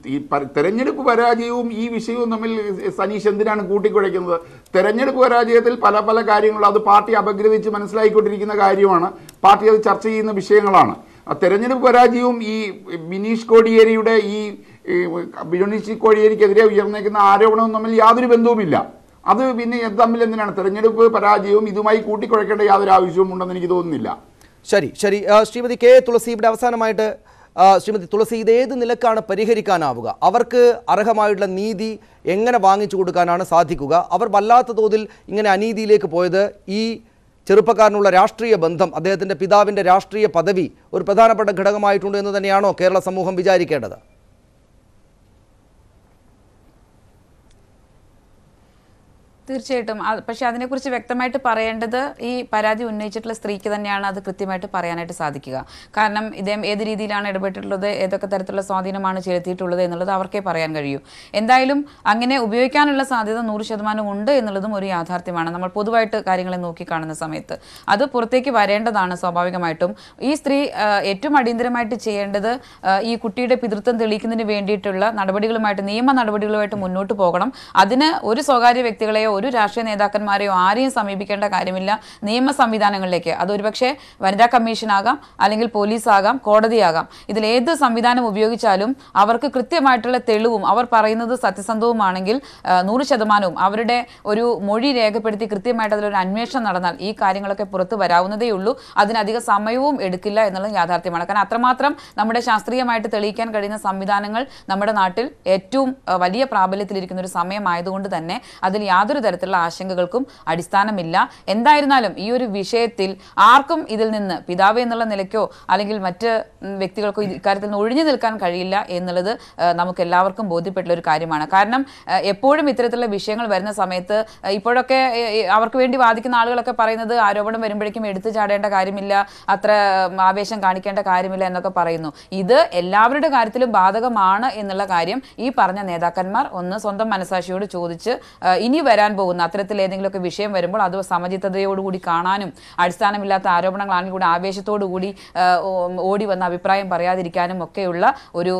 ഈ തെരഞ്ഞെടുപ്പ് പരാജയവും ഈ വിഷയവും തമ്മിൽ സനീഷ് എന്തിനാണ് കൂട്ടിക്കുഴയ്ക്കുന്നത് തെരഞ്ഞെടുപ്പ് പരാജയത്തിൽ പല പല കാര്യങ്ങൾ അത് പാർട്ടി അപഗ്രഥിച്ച് മനസ്സിലായിക്കൊണ്ടിരിക്കുന്ന കാര്യമാണ് പാർട്ടി അത് ചർച്ച ചെയ്യുന്ന വിഷയങ്ങളാണ് ആ തെരഞ്ഞെടുപ്പ് പരാജയവും ഈ ബിനീഷ് കോടിയേരിയുടെ ഈ ബിനീഷ് കോടിയേരിക്കെതിരെ ഉയർന്നേക്കുന്ന ആരോപണവും തമ്മിൽ യാതൊരു ബന്ധവുമില്ല അത് പിന്നെ തമ്മിൽ എന്തിനാണ് തെരഞ്ഞെടുപ്പ് പരാജയവും ഇതുമായി കൂട്ടിക്കുഴയ്ക്കേണ്ട യാതൊരു ആവശ്യവും ഉണ്ടെന്ന് എനിക്ക് തോന്നുന്നില്ല ശരി ശരി ശ്രീമതി കെ തുളസിയുടെ അവസാനമായിട്ട് ശ്രീമതി തുളസി ഇതേത് നിലക്കാണ് പരിഹരിക്കാനാവുക അവർക്ക് അർഹമായിട്ടുള്ള നീതി എങ്ങനെ വാങ്ങിച്ചു കൊടുക്കാനാണ് സാധിക്കുക അവർ വല്ലാത്ത തോതിൽ ഇങ്ങനെ അനീതിയിലേക്ക് പോയത് ഈ ചെറുപ്പക്കാരനുള്ള രാഷ്ട്രീയ ബന്ധം അദ്ദേഹത്തിൻ്റെ പിതാവിൻ്റെ രാഷ്ട്രീയ പദവി ഒരു പ്രധാനപ്പെട്ട ഘടകമായിട്ടുണ്ട് എന്ന് തന്നെയാണോ കേരള സമൂഹം വിചാരിക്കേണ്ടത് തീർച്ചയായിട്ടും പക്ഷേ അതിനെക്കുറിച്ച് വ്യക്തമായിട്ട് പറയേണ്ടത് ഈ പരാതി ഉന്നയിച്ചിട്ടുള്ള സ്ത്രീക്ക് തന്നെയാണ് അത് കൃത്യമായിട്ട് പറയാനായിട്ട് സാധിക്കുക കാരണം ഇദ്ദേഹം ഏത് രീതിയിലാണ് ഇടപെട്ടിട്ടുള്ളത് ഏതൊക്കെ തരത്തിലുള്ള സ്വാധീനമാണ് ചെലുത്തിയിട്ടുള്ളത് എന്നുള്ളത് അവർക്കേ പറയാൻ കഴിയൂ എന്തായാലും അങ്ങനെ ഉപയോഗിക്കാനുള്ള സാധ്യത നൂറ് ശതമാനം ഉണ്ട് എന്നുള്ളതും ഒരു യാഥാർത്ഥ്യമാണ് നമ്മൾ പൊതുവായിട്ട് കാര്യങ്ങളെ നോക്കിക്കാണുന്ന സമയത്ത് അത് പുറത്തേക്ക് വരേണ്ടതാണ് സ്വാഭാവികമായിട്ടും ഈ സ്ത്രീ ഏറ്റവും അടിയന്തരമായിട്ട് ചെയ്യേണ്ടത് ഈ കുട്ടിയുടെ പിതൃത്വം തെളിയിക്കുന്നതിന് വേണ്ടിയിട്ടുള്ള നടപടികളുമായിട്ട് നിയമ നടപടികളുമായിട്ട് മുന്നോട്ട് പോകണം അതിന് ഒരു സ്വകാര്യ വ്യക്തികളെയോ ഒരു രാഷ്ട്രീയ നേതാക്കന്മാരെയോ ആരെയും സമീപിക്കേണ്ട കാര്യമില്ല നിയമ സംവിധാനങ്ങളിലേക്ക് അതൊരുപക്ഷെ വനിതാ കമ്മീഷനാകാം അല്ലെങ്കിൽ പോലീസാകാം കോടതിയാകാം ഇതിലേത് സംവിധാനം ഉപയോഗിച്ചാലും അവർക്ക് കൃത്യമായിട്ടുള്ള തെളിവും അവർ പറയുന്നത് സത്യസന്ധവുമാണെങ്കിൽ നൂറ് ശതമാനവും അവരുടെ ഒരു മൊഴി രേഖപ്പെടുത്തി കൃത്യമായിട്ട് അതിലൊരു അന്വേഷണം നടന്നാൽ ഈ കാര്യങ്ങളൊക്കെ പുറത്ത് വരാവുന്നതേ ഉള്ളൂ അതിനധിക സമയവും എടുക്കില്ല എന്നുള്ളത് യാഥാർത്ഥ്യമാണ് കാരണം അത്രമാത്രം നമ്മുടെ ശാസ്ത്രീയമായിട്ട് തെളിയിക്കാൻ കഴിയുന്ന സംവിധാനങ്ങൾ നമ്മുടെ നാട്ടിൽ ഏറ്റവും വലിയ പ്രാബല്യത്തിലിരിക്കുന്ന ഒരു സമയമായതുകൊണ്ട് തന്നെ അതിൽ യാതൊരു തരത്തിലുള്ള ആശങ്കകൾക്കും അടിസ്ഥാനമില്ല എന്തായിരുന്നാലും ഈ ഒരു വിഷയത്തിൽ ആർക്കും ഇതിൽ നിന്ന് പിതാവ് എന്നുള്ള നിലയ്ക്കോ അല്ലെങ്കിൽ മറ്റ് വ്യക്തികൾക്കോ ഇക്കാര്യത്തിൽ നിന്ന് ഒഴിഞ്ഞു നിൽക്കാൻ കഴിയില്ല എന്നുള്ളത് നമുക്ക് എല്ലാവർക്കും ബോധ്യപ്പെട്ടുള്ള ഒരു കാര്യമാണ് കാരണം എപ്പോഴും ഇത്തരത്തിലുള്ള വിഷയങ്ങൾ വരുന്ന സമയത്ത് ഇപ്പോഴൊക്കെ അവർക്ക് വേണ്ടി വാദിക്കുന്ന ആളുകളൊക്കെ പറയുന്നത് ആരോപണം വരുമ്പോഴേക്കും എടുത്തു ചാടേണ്ട കാര്യമില്ല അത്ര ആവേശം കാണിക്കേണ്ട കാര്യമില്ല എന്നൊക്കെ പറയുന്നു ഇത് എല്ലാവരുടെ കാര്യത്തിലും ബാധകമാണ് എന്നുള്ള കാര്യം ഈ പറഞ്ഞ നേതാക്കന്മാർ ഒന്ന് സ്വന്തം മനസാക്ഷിയോട് ചോദിച്ച് ഇനി വരാൻ പോകുന്ന അത്തരത്തിൽ ഏതെങ്കിലുമൊക്കെ വിഷയം വരുമ്പോൾ അത് സമചിത്തതയോടുകൂടി കാണാനും അടിസ്ഥാനമില്ലാത്ത ആരോപണങ്ങളാണെങ്കിൽ കൂടി ആവേശത്തോടു കൂടി ഓടി വന്ന അഭിപ്രായം പറയാതിരിക്കാനും ഒക്കെയുള്ള ഒരു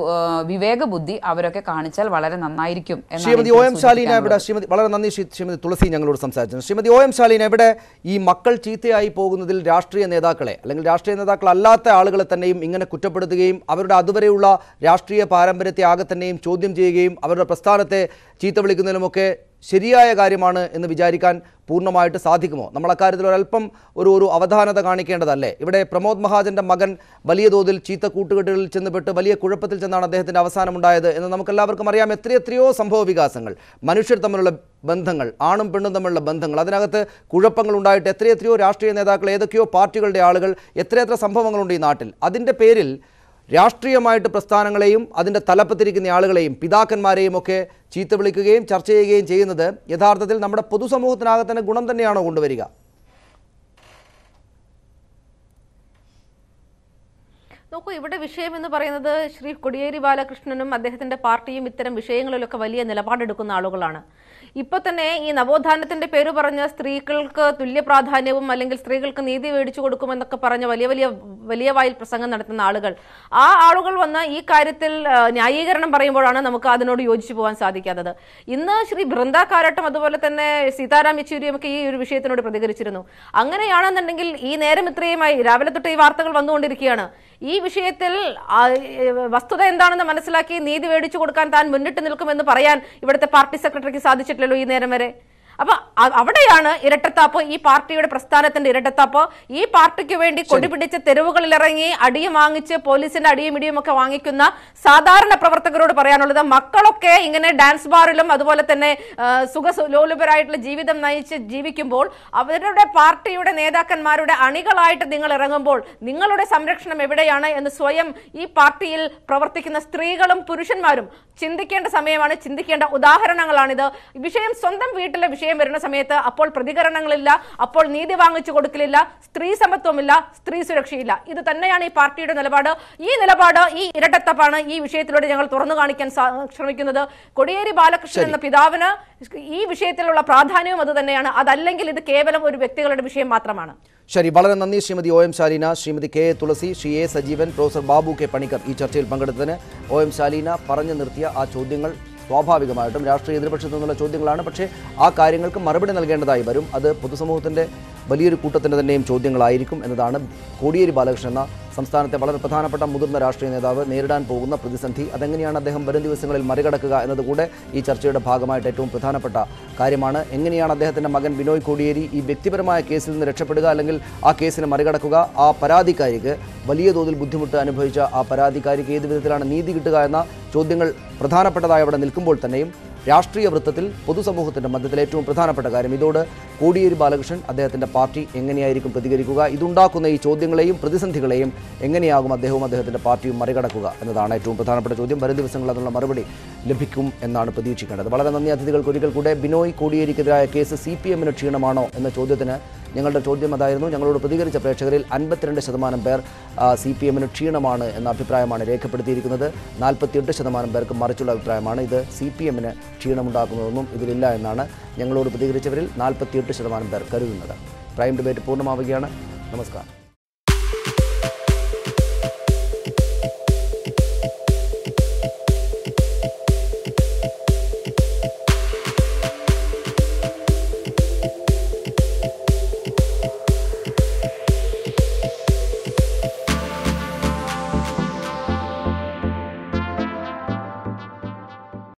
വിവേക ബുദ്ധി അവരൊക്കെ കാണിച്ചാൽ വളരെ നന്നായിരിക്കും ശ്രീമതി ഒ എം ശാലീന ഇവിടെ ശ്രീമതി വളരെ നന്ദി ശ്രീമതി തുളസി ഞങ്ങളോട് സംസാരിച്ചു ശ്രീമതി ഒ എം ശാലീന ഇവിടെ ഈ മക്കൾ ചീത്തയായി പോകുന്നതിൽ രാഷ്ട്രീയ നേതാക്കളെ അല്ലെങ്കിൽ രാഷ്ട്രീയ നേതാക്കളല്ലാത്ത ആളുകളെ തന്നെയും ഇങ്ങനെ കുറ്റപ്പെടുത്തുകയും അവരുടെ അതുവരെയുള്ള രാഷ്ട്രീയ പാരമ്പര്യത്തെ ആകെ തന്നെയും ചോദ്യം ചെയ്യുകയും അവരുടെ പ്രസ്ഥാനത്തെ ചീത്ത വിളിക്കുന്നതിലുമൊക്കെ ശരിയായ കാര്യമാണ് എന്ന് വിചാരിക്കാൻ പൂർണ്ണമായിട്ട് സാധിക്കുമോ നമ്മൾ അക്കാര്യത്തിൽ ഒരൽപ്പം ഒരു ഒരു അവധാനത കാണിക്കേണ്ടതല്ലേ ഇവിടെ പ്രമോദ് മഹാജൻ്റെ മകൻ വലിയ തോതിൽ ചീത്ത കൂട്ടുകെട്ടുകളിൽ ചെന്നുപെട്ട് വലിയ കുഴപ്പത്തിൽ ചെന്നാണ് അദ്ദേഹത്തിൻ്റെ അവസാനമുണ്ടായത് എന്ന് നമുക്കെല്ലാവർക്കും അറിയാം എത്രയെത്രയോ സംഭവ വികാസങ്ങൾ മനുഷ്യർ തമ്മിലുള്ള ബന്ധങ്ങൾ ആണും പെണ്ണും തമ്മിലുള്ള ബന്ധങ്ങൾ അതിനകത്ത് കുഴപ്പങ്ങളുണ്ടായിട്ട് എത്രയെത്രയോ രാഷ്ട്രീയ നേതാക്കൾ ഏതൊക്കെയോ പാർട്ടികളുടെ ആളുകൾ എത്രയെത്ര സംഭവങ്ങളുണ്ട് ഈ നാട്ടിൽ അതിൻ്റെ പേരിൽ രാഷ്ട്രീയമായിട്ട് പ്രസ്ഥാനങ്ങളെയും അതിൻ്റെ തലപ്പത്തിരിക്കുന്ന ആളുകളെയും പിതാക്കന്മാരെയും ഒക്കെ ചീത്ത വിളിക്കുകയും ചർച്ച ചെയ്യുകയും ചെയ്യുന്നത് യഥാർത്ഥത്തിൽ നമ്മുടെ പൊതുസമൂഹത്തിനാകെ തന്നെ ഗുണം തന്നെയാണോ കൊണ്ടുവരിക നോക്കൂ ഇവിടെ വിഷയം എന്ന് പറയുന്നത് ശ്രീ കോടിയേരി ബാലകൃഷ്ണനും അദ്ദേഹത്തിൻ്റെ പാർട്ടിയും ഇത്തരം വിഷയങ്ങളിലൊക്കെ വലിയ നിലപാടെടുക്കുന്ന ആളുകളാണ് ഇപ്പോൾ തന്നെ ഈ നവോത്ഥാനത്തിൻ്റെ പേര് പറഞ്ഞ സ്ത്രീകൾക്ക് തുല്യ പ്രാധാന്യവും അല്ലെങ്കിൽ സ്ത്രീകൾക്ക് നീതി മേടിച്ചു കൊടുക്കുമെന്നൊക്കെ പറഞ്ഞ വലിയ വലിയ വലിയ വായിൽ പ്രസംഗം നടത്തുന്ന ആളുകൾ ആ ആളുകൾ വന്ന് ഈ കാര്യത്തിൽ ന്യായീകരണം പറയുമ്പോഴാണ് നമുക്ക് അതിനോട് യോജിച്ചു പോകാൻ സാധിക്കാത്തത് ഇന്ന് ശ്രീ ബൃന്ദ കാരാട്ടും അതുപോലെ തന്നെ സീതാറാം യെച്ചൂരിയും ഒക്കെ ഈ ഒരു വിഷയത്തിനോട് പ്രതികരിച്ചിരുന്നു അങ്ങനെയാണെന്നുണ്ടെങ്കിൽ ഈ നേരം ഇത്രയുമായി രാവിലെ തൊട്ട് ഈ വാർത്തകൾ വന്നുകൊണ്ടിരിക്കുകയാണ് ഈ വിഷയത്തിൽ വസ്തുത എന്താണെന്ന് മനസ്സിലാക്കി നീതി മേടിച്ചു കൊടുക്കാൻ താൻ മുന്നിട്ട് നിൽക്കുമെന്ന് പറയാൻ ഇവിടുത്തെ പാർട്ടി സെക്രട്ടറിക്ക് സാധിച്ചിട്ടില്ലല്ലോ ഈ നേരം വരെ അപ്പൊ അവിടെയാണ് ഇരട്ടത്താപ്പ് ഈ പാർട്ടിയുടെ പ്രസ്ഥാനത്തിന്റെ ഇരട്ടത്താപ്പ് ഈ പാർട്ടിക്ക് വേണ്ടി കൊടിപിടിച്ച് തെരുവുകളിൽ ഇറങ്ങി അടിയും വാങ്ങിച്ച് പോലീസിന്റെ അടിയും ഇടിയും ഒക്കെ വാങ്ങിക്കുന്ന സാധാരണ പ്രവർത്തകരോട് പറയാനുള്ളത് മക്കളൊക്കെ ഇങ്ങനെ ഡാൻസ് ബാറിലും അതുപോലെ തന്നെ സുഖലോലുപരായിട്ടുള്ള ജീവിതം നയിച്ച് ജീവിക്കുമ്പോൾ അവരുടെ പാർട്ടിയുടെ നേതാക്കന്മാരുടെ അണികളായിട്ട് നിങ്ങൾ ഇറങ്ങുമ്പോൾ നിങ്ങളുടെ സംരക്ഷണം എവിടെയാണ് എന്ന് സ്വയം ഈ പാർട്ടിയിൽ പ്രവർത്തിക്കുന്ന സ്ത്രീകളും പുരുഷന്മാരും ചിന്തിക്കേണ്ട സമയമാണ് ചിന്തിക്കേണ്ട ഉദാഹരണങ്ങളാണിത് വിഷയം സ്വന്തം വീട്ടിലെ വിഷയം വരുന്ന Sameta, Apol Pradigaranangilla, Apol Nidi Vangichukodilla, Stri Samatomilla, Stri Surakshila. Either Tanayani party to Nalabada, E. Nalabada, E. Iratapana, E. Visheturangal Toranaganic and Shamikunda, Kodiyeri Balakrishnan and the Pidavana, E. Vishetula Pradhani, other than Adalangi, the Cable of Victor Vishem Matramana. Shari Balanani, Shimadi O M Salina, Shimadi K. Tulasi, she is a Jeevan, Professor Babu Panikar, each child Pangadana, O M Salina, Paranjanurtia, Achodingal. സ്വാഭാവികമായിട്ടും രാഷ്ട്രീയ എതിർപക്ഷത്തുനിന്നുള്ള ചോദ്യങ്ങളാണ് പക്ഷേ ആ കാര്യങ്ങൾക്ക് മറുപടി നൽകേണ്ടതായി വരും അത് പൊതുസമൂഹത്തിന്റെ വലിയൊരു കൂട്ടത്തിന്റെ തന്നെയും ചോദ്യങ്ങളായിരിക്കും എന്നതാണ് കോടിയേരി ബാലകൃഷ്ണൻ എന്ന സംസ്ഥാനത്തെ വളരെ പ്രധാനപ്പെട്ട മുതിർന്ന രാഷ്ട്രീയ നേതാവ് നേരിടാൻ പോകുന്ന പ്രതിസന്ധി അതെങ്ങനെയാണ് അദ്ദേഹം വരും ദിവസങ്ങളിൽ മറികടക്കുക എന്നതുകൂടെ ഈ ചർച്ചയുടെ ഭാഗമായിട്ട് ഏറ്റവും പ്രധാനപ്പെട്ട കാര്യമാണ് എങ്ങനെയാണ് അദ്ദേഹത്തിന്റെ മകൻ ബിനോയ് കോടിയേരി ഈ വ്യക്തിപരമായ കേസിൽ നിന്ന് രക്ഷപ്പെടുക അല്ലെങ്കിൽ ആ കേസിനെ മറികടക്കുക ആ പരാതിക്കാരിക്ക് വലിയ തോതിൽ ബുദ്ധിമുട്ട് അനുഭവിച്ച ആ പരാതിക്കാരിക്ക് ഏത് വിധത്തിലാണ് നീതി കിട്ടുക എന്ന ചോദ്യങ്ങൾ പ്രധാനപ്പെട്ടതായി അവിടെ നിൽക്കുമ്പോൾ തന്നെയും രാഷ്ട്രീയ വൃത്തത്തിൽ പൊതുസമൂഹത്തിന്റെ മധ്യത്തിൽ ഏറ്റവും പ്രധാനപ്പെട്ട കാര്യം ഇതോട് കോടിയേരി ബാലകൃഷ്ണൻ അദ്ദേഹത്തിന്റെ പാർട്ടി എങ്ങനെയായിരിക്കും പ്രതികരിക്കുക ഇതുണ്ടാക്കുന്ന ഈ ചോദ്യങ്ങളെയും പ്രതിസന്ധികളെയും എങ്ങനെയാകും അദ്ദേഹവും അദ്ദേഹത്തിന്റെ പാർട്ടിയും മറികടക്കുക എന്നതാണ് ഏറ്റവും പ്രധാനപ്പെട്ട ചോദ്യം വരും ദിവസങ്ങളിൽ അതിനുള്ള മറുപടി ലഭിക്കും എന്നാണ് പ്രതീക്ഷിക്കേണ്ടത് വളരെ നന്ദി അതിഥികൾക്ക് ഒരിക്കൽ കൂടെ ബിനോയ് കോടിയേരിക്കെതിരായ കേസ് സി പി എമ്മിന് ക്ഷീണമാണോ എന്ന ചോദ്യത്തിന് ഞങ്ങളുടെ ചോദ്യം അതായിരുന്നു ഞങ്ങളോട് പ്രതികരിച്ച പ്രേക്ഷകരിൽ അൻപത്തിരണ്ട് ശതമാനം പേർ സി പി എമ്മിന് ക്ഷീണമാണ് എന്ന അഭിപ്രായമാണ് രേഖപ്പെടുത്തിയിരിക്കുന്നത് നാൽപ്പത്തിയെട്ട് ശതമാനം പേർക്ക് മറിച്ചുള്ള അഭിപ്രായമാണ് ഇത് സി പി എമ്മിന് ക്ഷീണമുണ്ടാക്കുന്നതൊന്നും ഇതിലില്ല എന്നാണ് ഞങ്ങളോട് പ്രതികരിച്ചവരിൽ നാൽപ്പത്തിയെട്ട് ശതമാനം പേർ കരുതുന്നത് പ്രൈം ഡിബേറ്റ് പൂർണ്ണമാവുകയാണ് നമസ്കാരം